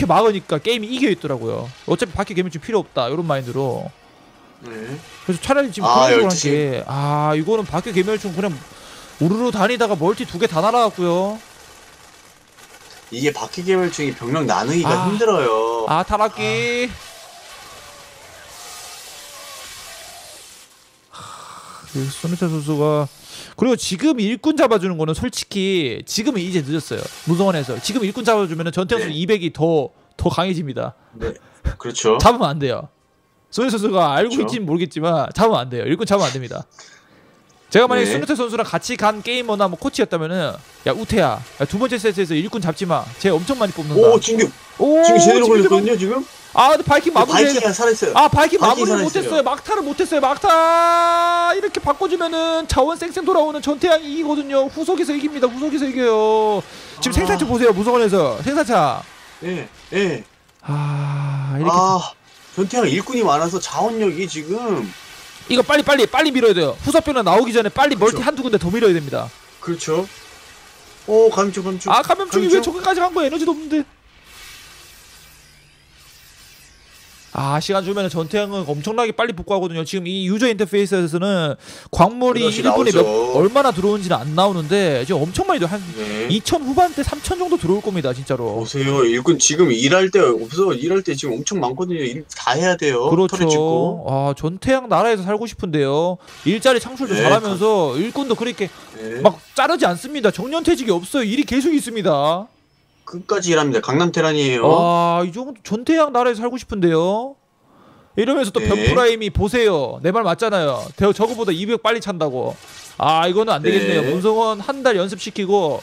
막으니까 게임이 이겨 있더라고요. 어차피 바퀴 개멸충 필요 없다 이런 마인드로. 네. 그래서 차라리 지금 그런 식으로 한 게 아 이거는 바퀴 개멸충 그냥 우르르 다니다가 멀티 두 개 다 날아갔고요. 이게 바퀴 개멸충이 병력 나누기가 힘들어요. 아 타락기. 스누트 선수가 그리고 지금 일꾼 잡아주는 거는 솔직히 지금은 이제 늦었어요. 문성원에서 지금 일꾼 잡아주면 전태양 선수 네. 200이 더 강해집니다. 네, 그렇죠. 잡으면 안 돼요. 스누트 선수가 알고 그렇죠. 있진 모르겠지만 잡으면 안 돼요. 일꾼 잡으면 안 됩니다. 제가 만약에 네. 스누트 선수랑 같이 간 게이머나 뭐 코치였다면은 야 우태야 야, 두 번째 세트에서 일꾼 잡지 마. 쟤 엄청 많이 뽑는다. 오 진규. 오 지금 제대로 걸렸거든요 지금. 아 근데 바이킹 마무리 살아있어요. 아 바이킹 마무리를 못했어요. 막타를 못했어요. 막타 이렇게 바꿔주면은 자원 쌩쌩 돌아오는 전태양이 이기거든요. 후속에서 이깁니다. 후속에서 이겨요. 지금 생산차 보세요. 무성원에서 생산차 예. 아 이렇게 전태양 일꾼이 많아서 자원력이 지금 이거 빨리 밀어야 돼요. 후속병력 나오기 전에 빨리 그렇죠. 멀티 한두 군데 더 밀어야 됩니다. 그렇죠. 오 감염충 아 감염충이 왜 저기까지 간 거야. 에너지도 없는데 아 시간 주면 전태양은 엄청나게 빨리 복구하거든요. 지금 이 유저 인터페이스에서는 광물이 1분에 얼마나 들어오는지는 안 나오는데 지금 엄청 많이 한 2,000 후반대 3,000 정도 들어올 겁니다. 진짜로 보세요. 일꾼 지금 일할 때 없어. 일할 때 지금 엄청 많거든요. 일 다 해야 돼요. 그렇죠. 아 전태양 나라에서 살고 싶은데요. 일자리 창출도 잘하면서 일꾼도 그렇게 막 자르지 않습니다. 정년퇴직이 없어요. 일이 계속 있습니다. 끝까지 일합니다. 강남 테란이에요. 아, 이 정도 전태양 나라에서 살고 싶은데요. 이러면서 또 변프라임이 보세요. 내 말 맞잖아요. 저거보다 200 빨리 찬다고. 아, 이거는 안 되겠네요. 문성원 한 달 연습시키고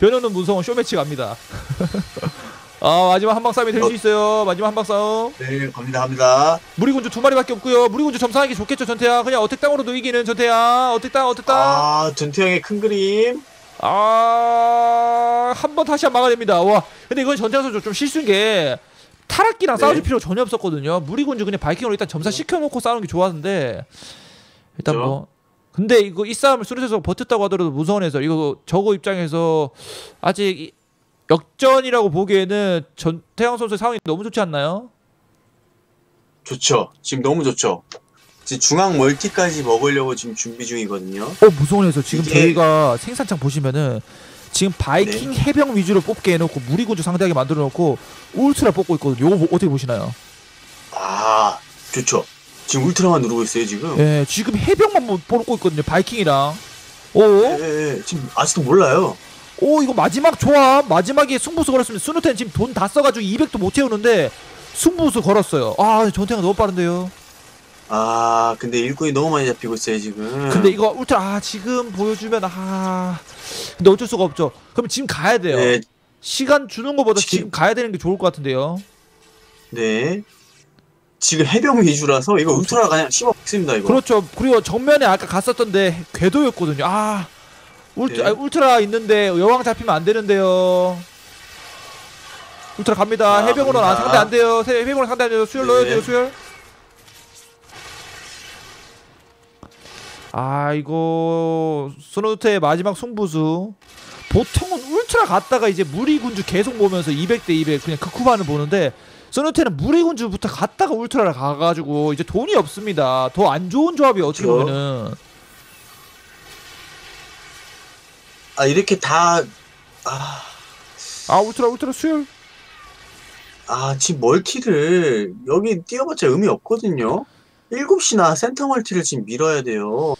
변현우 문성원 쇼매치 갑니다. 아, 마지막 한방 싸움이 될 수 있어요. 마지막 한방 싸움. 네, 갑니다. 무리군주 두 마리밖에 없고요. 무리군주 점상하기 좋겠죠, 전태양. 그냥 어택 땅으로도 이기는 전태양. 어택 땅. 아, 전태양의 큰 그림. 아, 한 번 다시 한 막아야 됩니다. 와, 근데 이건 전태양 선수 좀 실수인 게 타락기랑 싸워줄 필요 전혀 없었거든요. 무리군주 그냥 바이킹으로 일단 점사 시켜놓고 싸우는 게 좋았는데 일단 뭐 근데 이거 이 싸움을 스누트에서 버텼다고 하더라도 무서운해서 이거 저거 입장에서 아직 역전이라고 보기에는 전태양 선수의 상황이 너무 좋지 않나요? 좋죠. 지금 너무 좋죠. 중앙 멀티까지 먹으려고 지금 준비 중이거든요. 무성원에서 지금 저희가 생산창 보시면은 지금 바이킹 해병 위주로 뽑게 해놓고 무리군주 상대하게 만들어놓고 울트라 뽑고 있거든요. 요거 어떻게 보시나요? 아 좋죠. 지금 울트라만 누르고 있어요 지금. 네, 지금 해병만 뽑고 있거든요. 바이킹이랑. 지금 아직도 몰라요. 오 이거 마지막 조합 마지막에 승부수 걸었으면 스누텐 지금 돈 다 써가지고 200도 못 채우는데 승부수 걸었어요. 아 전태양 너무 빠른데요. 아 근데 일꾼이 너무 많이 잡히고 있어요 지금. 근데 이거 울트라 지금 보여주면 근데 어쩔 수가 없죠. 그럼 지금 가야 돼요. 네. 시간 주는 것보다 지금 가야 되는 게 좋을 것 같은데요. 네. 지금 해병 위주라서 이거 울트라 그냥 씹어먹습니다 이거. 그렇죠. 그리고 정면에 아까 갔었던데 궤도였거든요. 울트라 있는데 여왕 잡히면 안 되는데요. 울트라 갑니다. 해병으로는 상대 안 돼요. 해병으로 상대 안 돼요. 수혈 넣어야 돼요. 수혈. 아 이거 스누트의 마지막 승부수. 보통은 울트라 갔다가 이제 무리군주 계속 보면서 200대 200 그냥 극후반을 보는데, 스누트는 무리군주부터 갔다가 울트라를 가가지고 이제 돈이 없습니다. 더 안 좋은 조합이 어떻게 보면은. 아 이렇게 다 울트라 수혈. 아 지금 멀티를 여기 띄워봤자 의미 없거든요. 7시나 센터 멀티를 지금 밀어야 돼요.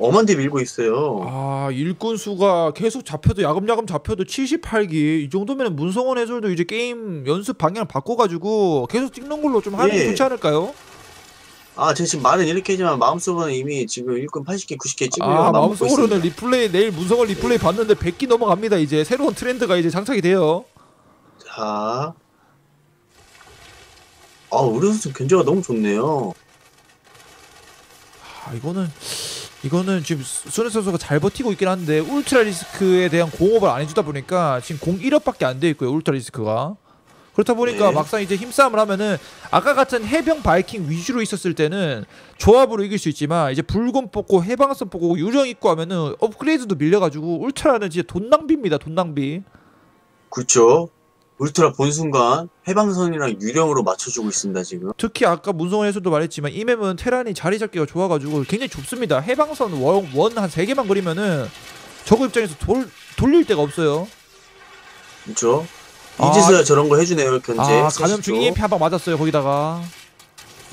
엄한데 밀고 있어요. 아 일꾼 수가 계속 잡혀도 야금야금 잡혀도 78기. 이 정도면 문성원 해설도 이제 게임 연습 방향을 바꿔가지고 계속 찍는 걸로 좀 하면 좋지 않을까요? 아 제가 지금 말은 이렇게 했지만 마음속으로는 이미 지금 일꾼 80개 90개 찍으려고 마음속으로는 있습니다. 리플레이 내일 문성원 리플레이 네. 봤는데 100기 넘어갑니다. 이제 새로운 트렌드가 이제 장착이 돼요. 자, 아 우리 선수 견제가 너무 좋네요. 아 이거는 지금 스누트 선수가 잘 버티고 있긴 한데 울트라 리스크에 대한 공업을 안 해주다 보니까 지금 공 1업밖에 안 돼 있고요. 울트라 리스크가 그렇다 보니까 네. 막상 이제 힘싸움을 하면은 아까 같은 해병 바이킹 위주로 있었을 때는 조합으로 이길 수 있지만, 이제 붉은 뽑고 해방선 뽑고 유령 입고 하면은 업그레이드도 밀려가지고 울트라는 진짜 돈 낭비입니다. 돈 낭비. 그렇죠. 울트라 본 순간 해방선이랑 유령으로 맞춰주고 있습니다. 지금 특히 아까 문성원 해설도 말했지만 이 맵은 테란이 자리 잡기가 좋아가지고 굉장히 좁습니다. 해방선 원 한 3개만 그리면은 저거 입장에서 돌릴 데가 없어요. 그렇죠. 이제서야 저런 거 해주네요. 견제. 아 감염 중이 EMP 한 방 맞았어요. 거기다가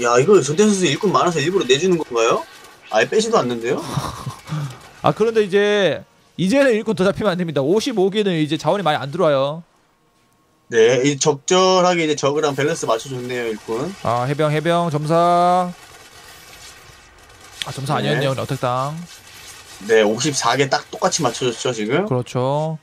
야 이거 전태양 선수 일꾼 많아서 일부러 내주는 건가요? 아예 빼지도 않는데요? 아 그런데 이제는 일꾼 더 잡히면 안 됩니다. 55기는 이제 자원이 많이 안 들어와요. 네, 이 적절하게 이제 적이랑 밸런스 맞춰줬네요, 일꾼. 아, 해병, 점사. 아, 점사 네. 아니었네요, 어택당. 네, 54개 딱 똑같이 맞춰줬죠, 지금. 그렇죠.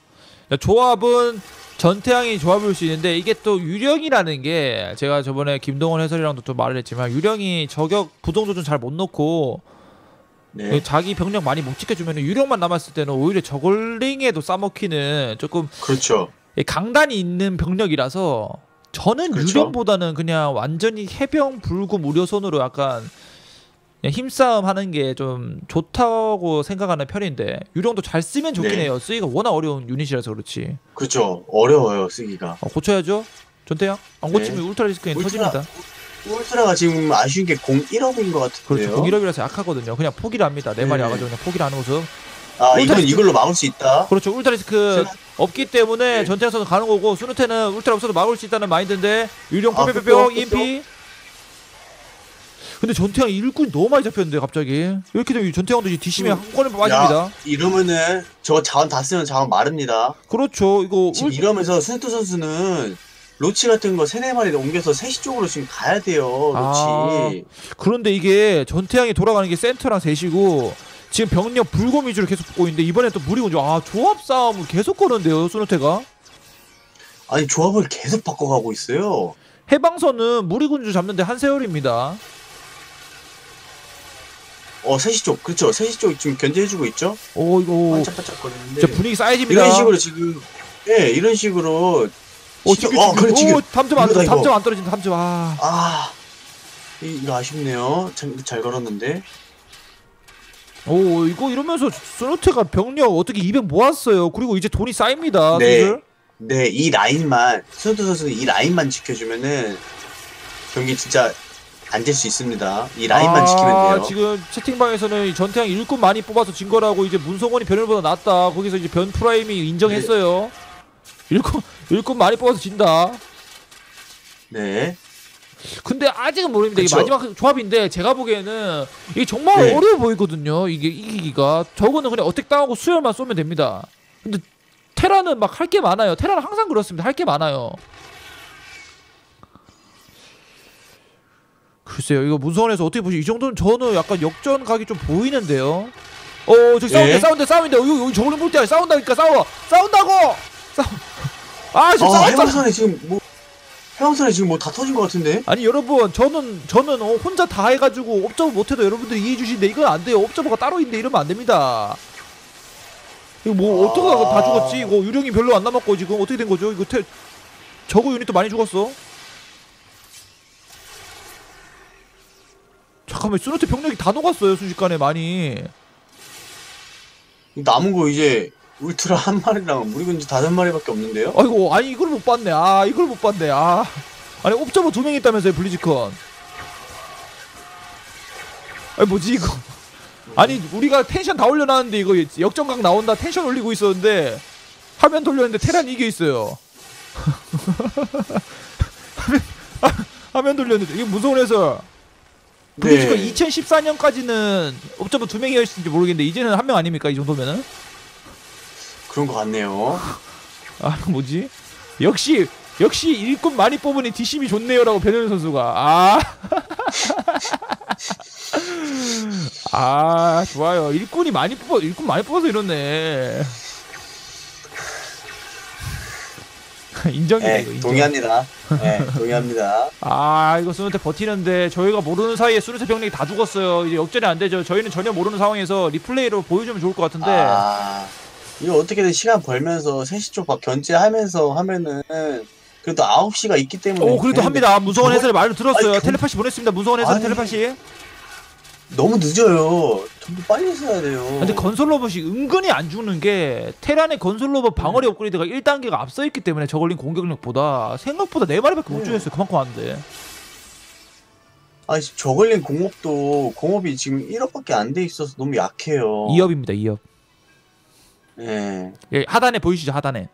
조합은 전태양이 조합을 수 있는데, 이게 또 유령이라는 게, 제가 저번에 김동원 해설이랑도 또 말을 했지만, 유령이 저격, 부동조준 잘 못 넣고, 네. 자기 병력 많이 못 지켜주면 유령만 남았을 때는 오히려 저글링에도 싸먹히는 조금. 그렇죠. 강단이 있는 병력이라서 저는 그렇죠. 유령보다는 그냥 완전히 해병 불구 무료손으로 약간 힘싸움 하는 게 좀 좋다고 생각하는 편인데, 유령도 잘 쓰면 좋긴 네. 해요. 쓰기가 워낙 어려운 유닛이라서 그렇지. 그렇죠. 어려워요 쓰기가. 고쳐야죠. 전태양 안 고치면 네. 울트라 리스크에 터집니다. 울트라가 지금 아쉬운 게 공 1억인 것 같은데요. 그렇죠. 공 1억이라서 약하거든요. 그냥 포기를 합니다. 내 말이 와가지고 그냥 포기를 하는 모습. 아 이건 이걸로 막을 수 있다. 그렇죠. 울트라 리스크 없기 때문에 네. 전태양 선수 가는 거고, 스누트는 울트라 없어도 막을 수 있다는 마인드인데 유령 뿅뿅뿅 EMP. 근데 전태양 일꾼이 너무 많이 잡혔는데 갑자기 이렇게 되면 전태양도 이제 DC에 한 권에 빠집니다. 이러면은 저 자원 다 쓰면 자원 마릅니다. 그렇죠. 이거 지금 이러면서 스누트 선수는 로치 같은 거 3-4마리 옮겨서 3시 쪽으로 지금 가야 돼요. 로치. 아, 그런데 이게 전태양이 돌아가는 게 센터랑 3시고 지금 병력 불곰 위주로 계속 뽑고 있는데, 이번에 또 무리 군주. 아 조합 싸움을 계속 거는데요, 스누트가. 아니 조합을 계속 바꿔가고 있어요. 해방선은 무리 군주 잡는데 한 세월입니다. 3시 쪽 그렇죠. 3시 쪽 지금 견제해주고 있죠. 오 이거 반짝반짝 거리는데. 자 분위기 싸해집니다. 이런 식으로 지금 예 이런 식으로. 지금 탐점 안 떨어진다. 탐점 이거 아쉽네요. 잘 걸었는데. 오 이거 이러면서 스누트가 병력 어떻게 200 모았어요. 그리고 이제 돈이 쌓입니다. 네, 이 라인만 스누트 선수는 이 라인만 지켜주면은 경기 진짜 안 될 수 있습니다. 이 라인만 지키면 돼요. 지금 채팅방에서는 전태양 일꾼 많이 뽑아서 진 거라고 이제 문성원이 변현우보다 낫다. 거기서 이제 변 프라임이 인정했어요. 네. 일꾼 많이 뽑아서 진다. 네. 근데 아직은 모릅니다. 그쵸? 이게 마지막 조합인데 제가 보기에는 이게 정말 네. 어려워 보이거든요. 이게 이기기가. 저거는 그냥 어택당하고 수혈만 쏘면 됩니다. 근데 테라는 막 할 게 많아요. 테라는 항상 그렇습니다. 할 게 많아요. 글쎄요. 이거 문성원에서 어떻게 보시죠? 이 정도는 저는 약간 역전 각이 좀 보이는데요. 저기 싸운데 여기 저걸로 볼 때야. 싸운다니까 싸운다고. 아 지금 해방선에 지금 뭐. 해방선에 지금 뭐 다 터진 것 같은데? 아니 여러분 저는 혼자 다 해가지고 옵저버 못해도 여러분들이 이해해주시는데 이건 안 돼요. 옵저버가 따로 있는데 이러면 안 됩니다. 이거 뭐 어떻게 다 죽었지? 이거 유령이 별로 안 남았고 지금 어떻게 된 거죠? 이거 저거 유닛도 많이 죽었어. 하면 스누트 병력이 다 녹았어요. 순식간에 많이. 남은 거 이제 울트라 한 마리랑 무리군지 5마리밖에 없는데요? 아이고, 아니 이걸 못 봤네. 아, 이걸 못 봤네. 아, 아니 옵저버 2명 있다면서요, 블리즈컨. 아니 뭐지 이거? 아니 우리가 텐션 다 올려놨는데 이거 역전각 나온다 텐션 올리고 있었는데 화면 돌렸는데 테란이 이게 있어요. 화면 돌렸는데 이게 무서운 해설. 블리즈컨 네. 2014년까지는 옵저버 2명이었을지 모르겠는데 이제는 1명 아닙니까 이 정도면은? 그런 것 같네요. 아 뭐지? 역시 일꾼 많이 뽑으니 DCM이 좋네요라고 변현우 선수가 아 좋아요. 일꾼 많이 뽑아서 이렇네. 인정이다. 네, 이거 인정. 동의합니다. 네, 동의합니다. 아 이거 스누테 버티는데 저희가 모르는 사이에 스누테 병력이 다 죽었어요. 이제 역전이 안 되죠. 저희는 전혀 모르는 상황에서 리플레이로 보여주면 좋을 것 같은데. 이거 어떻게든 시간 벌면서 3시 쪽 막 견제하면서 하면은 그래도 9시가 있기 때문에. 오 그래도 합니다. 문성원 해설의 말을 들었어요. 아니, 텔레파시 보냈습니다. 문성원 해설 텔레파시. 너무 늦어요. 좀 더 빨리 써야 돼요. 근데 건설 로봇이 은근히 안 죽는 게 테란의 건설 로봇 방어리 업그레이드가 1단계가 앞서 있기 때문에 저걸린 공격력보다 생각보다 4마리밖에 못 죽였어요. 그만큼 안 돼. 아니 저걸린 공업도 공업이 지금 1업밖에 안 돼 있어서 너무 약해요. 2업입니다. 2업. 예. 예, 하단에 보이시죠? 하단에.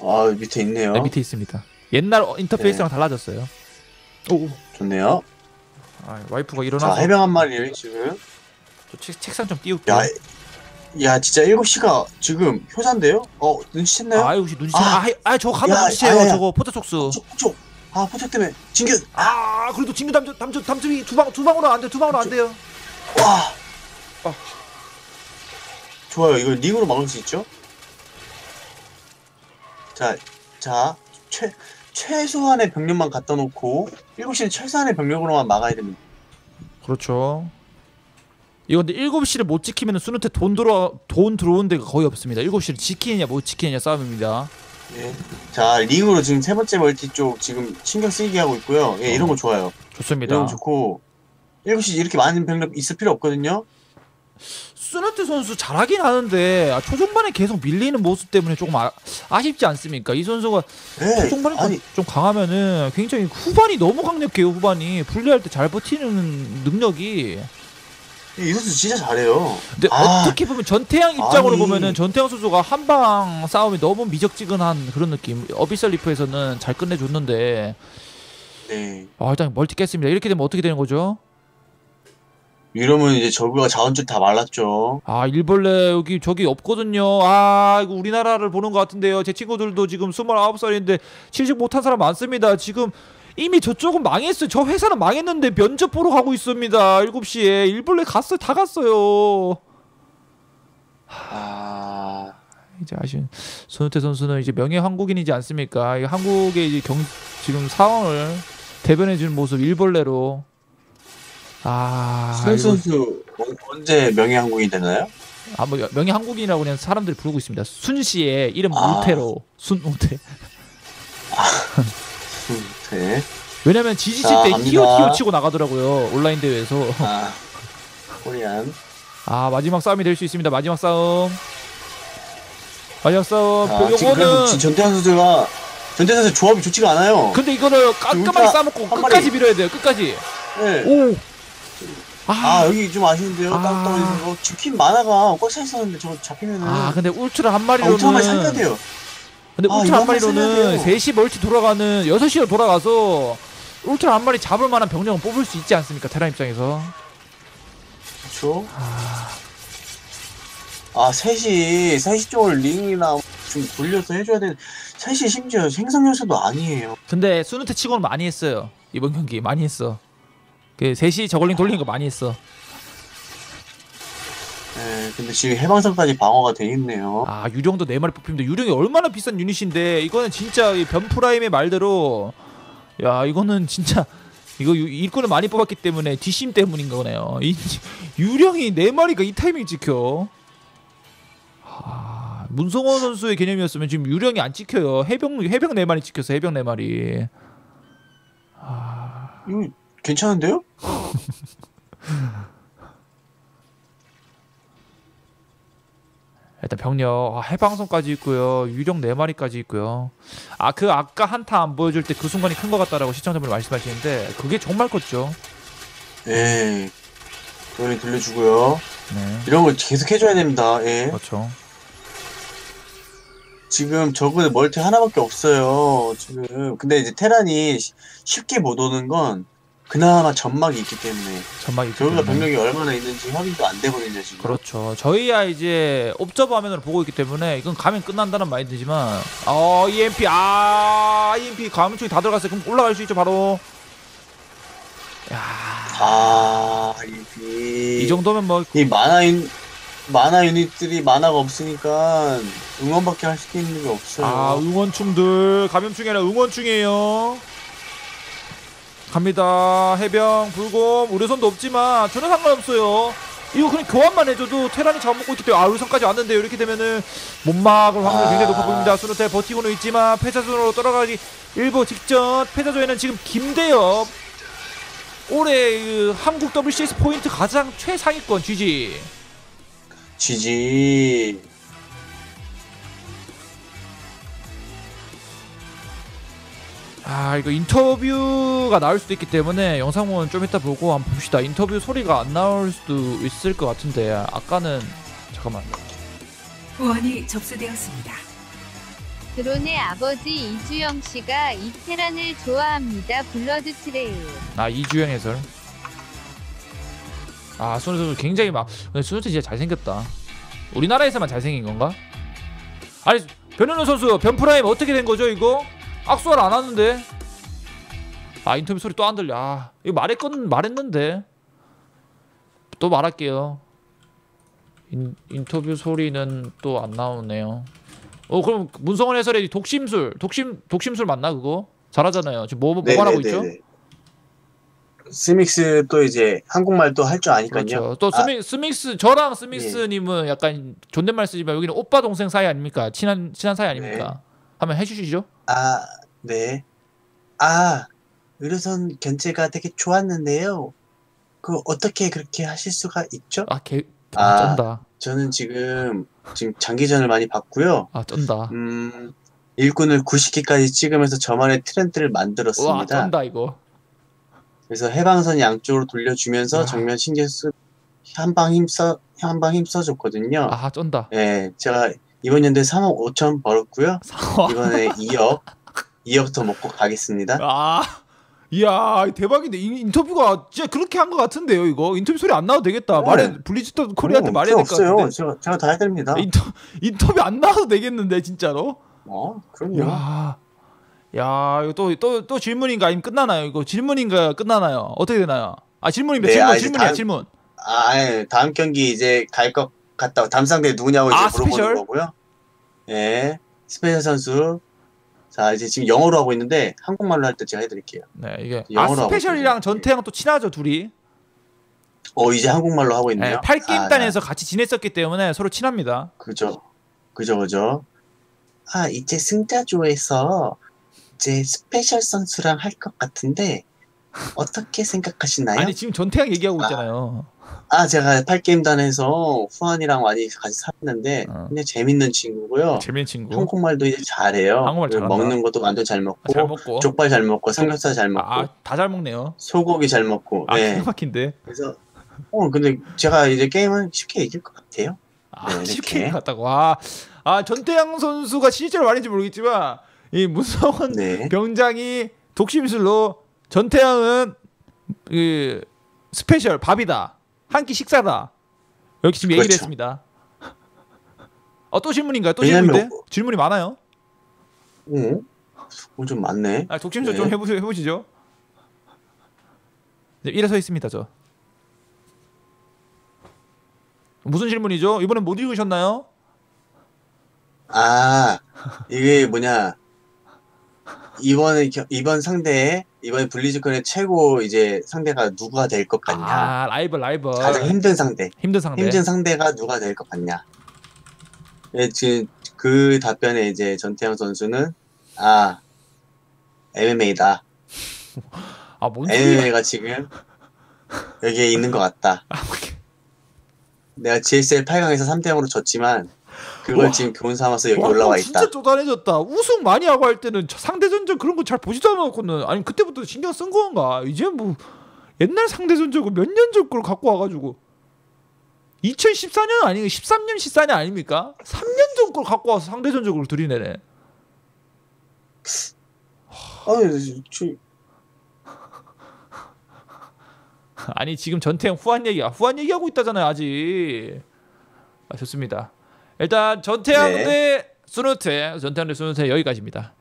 아 밑에 있네요. 네, 밑에 있습니다. 옛날 인터페이스랑 예. 달라졌어요. 오 좋네요. 아, 와이프가 일어나. 자 해병 한 마리를 지금. 저 책상 좀 띄울게. 야 진짜 7시가 지금 효자인데요? 어 눈치챘나요? 아 혹시 눈치챘나? 아 저거 가면 눈치채요. 저거 포탑촉수. 아 포탑 때문에 진균. 아 그래도 진균 담즙이 두 방으로 안 돼. 두 방으로 안 돼요. 와. 좋아요. 이걸 링으로 막을 수 있죠? 자, 최소한의 병력만 갖다 놓고 7시는 최소한의 병력으로만 막아야 됩니다. 그렇죠. 이거 근데 7시를 못 지키면 스누테 돈 들어오는 데가 거의 없습니다. 7시를 지키느냐 못 지키느냐 싸움입니다. 예. 자, 링으로 지금 3번째 멀티 쪽 지금 신경 쓰이게 하고 있고요. 예, 이런 거 좋아요. 좋습니다. 이런 거 좋고 7시 이렇게 많은 병력 있을 필요 없거든요. 스누트 선수 잘하긴 하는데 초중반에 계속 밀리는 모습 때문에 조금 아쉽지 않습니까? 이 선수가 초중반에 좀 강하면은 굉장히 후반이 너무 강력해요. 후반이 분리할 때 잘 버티는 능력이 이 선수 진짜 잘해요. 근데 어떻게 보면 전태양 입장으로 보면은 전태양 선수가 한방 싸움이 너무 미적지근한 그런 느낌. 어비셜 리프에서는 잘 끝내줬는데 네. 일단 멀티 깼습니다. 이렇게 되면 어떻게 되는 거죠? 이러면 이제 저그가 자원줄 다 말랐죠. 아 일벌레 여기 저기 없거든요. 아 이거 우리나라를 보는 것 같은데요. 제 친구들도 지금 29살인데 취직 못한 사람 많습니다. 지금 이미 저쪽은 망했어요. 저 회사는 망했는데 면접 보러 가고 있습니다. 7시에 일벌레 갔어요. 다 갔어요. 이제 아쉬운 손흥태 선수는 이제 명예 한국인이지 않습니까? 한국의 이제 지금 상황을 대변해주는 모습 일벌레로. 스누트 선수 언제 명예 한국인이 되나요? 뭐 명예 한국인이라고 그냥 사람들이 부르고 있습니다. 순씨의 이름 우태로 순우태. 순우태. 왜냐면 GGC 때 히오티오 치고 나가더라고요. 온라인 대회에서. 코리안. 마지막 싸움이 될 수 있습니다. 마지막 싸움. 요거는 전태양 선수가 전태양 선수 조합이 좋지가 않아요. 근데 이거를 깔끔하게 싸먹고 끝까지 밀어야 돼요. 끝까지. 네. 오. 여기 좀 아쉬운데요. 땅땅해서 지킨 만화가 꽉 차 있었는데 저거 잡히면은. 근데 울트라 한 마리로는. 울트라 한 마리 살려야 돼요. 근데 울트라 한 마리로는 3시 멀티 돌아가는 6시로 돌아가서 울트라 한 마리 잡을 만한 병력은 뽑을 수 있지 않습니까? 테란 입장에서. 그렇죠. 3시 쪽을 링이나 좀 돌려서 해줘야 되는. 3시 심지어 생성 요소도 아니에요. 근데 스누트 치고는 많이 했어요. 이번 경기 많이 했어. 그 3시 저글링 돌리는 거 많이 했어. 네, 근데 지금 해방선까지 방어가 돼 있네요. 유령도 4마리 뽑힙니다. 유령이 얼마나 비싼 유닛인데 이거는 진짜 변프라임의 말대로 이거는 진짜 이거 일꾼을 많이 뽑았기 때문에 뒷심 때문인 거네요. 유령이 4마리가 이 타이밍 찍혀. 문성원 선수의 개념이었으면 지금 유령이 안 찍혀요. 해병 4마리 찍혔어. 해병 4마리. 이거 괜찮은데요? 일단 병력 해방선까지 있고요. 유령 4마리까지 있고요. 아, 그 아까 한타 안 보여줄 때 그 순간이 큰 것 같다라고 시청자분이 말씀하시는데 그게 정말 컸죠. 예. 그걸 들려주고요. 네. 이런 걸 계속 해줘야 됩니다. 예. 그렇죠. 지금 적은 멀티 하나밖에 없어요. 지금 근데 이제 테란이 쉽게 못 오는 건 그나마 전막이 있기 때문에. 전막이. 저희가 병력이 얼마나 있는지 확인도 안 되거든요 지금. 그렇죠. 저희야 이제 옵저버 화면으로 보고 있기 때문에 이건 가면 끝난다는 말이 되지만. EMP EMP 가면 쪽이 다 들어갔어요. 그럼 올라갈 수 있죠 바로. 야. EMP. 이 정도면 뭐. 이 만화 유닛들이 만화가 없으니까 응원밖에 할 수 있는 게 없어요. 아, 응원충들. 감염충이 아니라 응원충이에요. 갑니다. 해병, 불곰, 우려선도 없지만 전혀 상관없어요. 이거 그냥 교환만 해줘도 테란이 잡아먹고 있기 때문에. 아, 우려선까지 왔는데요. 이렇게 되면은 못 막을 확률이 굉장히 높아 보입니다. 수노태 버티고는 있지만 패자전으로 떨어가기 일보 직전. 패자전에는 지금 김대엽, 올해 한국 WCS 포인트 가장 최상위권 GG. 아, 이거 인터뷰가 나올 수도 있기 때문에 영상은 좀 이따 보고 한번 봅시다. 인터뷰 소리가 안 나올 수도 있을 것 같은데. 아까는 잠깐만. 후원이 접수되었습니다. 드론의 아버지 이주영 씨가 이태란을 좋아합니다. 블러드 트레일. 아, 이주영 해설. 아, 스누트 선수 굉장히 막. 근데 스누트 진짜 잘생겼다. 우리나라에서만 잘생긴 건가? 아니, 변현우 선수 변프라임 어떻게 된 거죠 이거? 악수를 안 하는데. 아, 인터뷰 소리 또 안 들려. 아, 이거 말했는데 또 말할게요. 인터뷰 소리는 또 안 나오네요. 그럼 문성원 해설의 독심술 맞나 그거? 잘하잖아요. 지금 뭐 말하고 있죠? 스믹스 또 이제 한국말 또 할 줄 아니까요. 그렇죠. 또 스믹스 저랑 스믹스님은 네. 약간 존댓말 쓰지만 여기는 오빠 동생 사이 아닙니까? 친한 사이 아닙니까? 네. 한번 해주시죠. 아, 네. 아, 의료선 견제가 되게 좋았는데요. 그 어떻게 그렇게 하실 수가 있죠? 아, 쩐다. 저는 지금 장기전을 많이 봤고요. 아, 쩐다. 일꾼을 90기까지 찍으면서 저만의 트렌드를 만들었습니다. 와, 쩐다 이거. 그래서 해방선 양쪽으로 돌려주면서 정면 신경 쓰 한 방 힘 써줬거든요. 아, 쩐다. 네, 제가 이번 연도에 3억 5천 벌었고요. 이번에 2억 더 먹고 가겠습니다. 아, 이야, 대박인데. 인터뷰가 진짜 그렇게 한 것 같은데요 이거. 인터뷰 소리 안 나와도 되겠다. 네. 말해, 블리자드 코리아한테 말해야 될 것 같은데. 제가 다 해야 됩니다. 인터뷰 안 나와도 되겠는데 진짜로. 그럼요. 이야. 야, 이거 또 질문인가 아니면 끝나나요? 이거 질문인가 끝나나요? 어떻게 되나요? 아, 질문입니다. 네, 질문. 예. 다음 경기 이제 갈 것 같다고. 다음 상대 누구냐고 이제 물어보는 거고요. 예. 스페셜 선수. 자, 이제 지금 영어로 하고 있는데 한국말로 할 때 제가 해 드릴게요. 네, 이게 스페셜이랑 전태양 또 친하죠, 둘이. 이제 한국말로 하고 있네요. 네, 8게임단에서 같이 지냈었기 때문에 서로 친합니다. 그죠. 아, 이제 승자조에서 이제 스페셜 선수랑 할 것 같은데 어떻게 생각하시나요? 아니, 지금 전태양 얘기하고 있잖아요. 제가 8게임단에서 후안이랑 많이 같이 살았는데 그냥 재밌는 친구고요. 재밌는 친구. 한국말도 이제 잘해요. 한국말 잘한다. 먹는 것도 완전 잘 먹고, 족발 잘 먹고, 삼겹살 잘 먹고. 다 잘 먹네요. 소고기 잘 먹고. 네. 막힌데. 그래서 근데 제가 이제 게임은 쉽게 이길 것 같아요. 네, 쉽게 이길 것 같다고. 전태양 선수가 실제로 말인지 모르겠지만 이 문성원 병장이 독심술로 전태양은 그 스페셜 밥이다, 한 끼 식사다, 이렇게 지금 얘기를 했습니다. 또 질문인가요? 또 질문인데? 질문이 많아요. 좀 많네. 독심술 좀 해보시죠. 네, 이래 서 있습니다 저. 무슨 질문이죠? 이번엔 못 읽으셨나요? 이게 뭐냐? 이번 상대에 이번 블리즈컨의 최고 이제 상대가 누가 될 것 같냐? 라이벌 가장 힘든 상대가 누가 될 것 같냐? 예, 지금 그 답변에 이제 전태양 선수는 MMA다. MMA가 지금 여기에 있는 것 같다. 내가 GSL 8강에서 3대0으로 졌지만 그걸 지금 교훈 삼아서 여기 올라와 있다. 진짜 쪼다내졌다. 우승 많이 하고 할 때는 상대전적 그런 거 잘 보지도 않았거든. 아니 그때부터 신경 쓴 건가? 이제 뭐 옛날 상대전적을 몇 년 전 걸 갖고 와가지고 2014년 아니면 13년 14년 아닙니까? 3년 전 걸 갖고 와서 상대전적으로 들이내네. 아니 아니 지금 전태양 후한 얘기하고 있다잖아요 아직. 아, 좋습니다. 일단 전태양 대 스누트 여기까지입니다.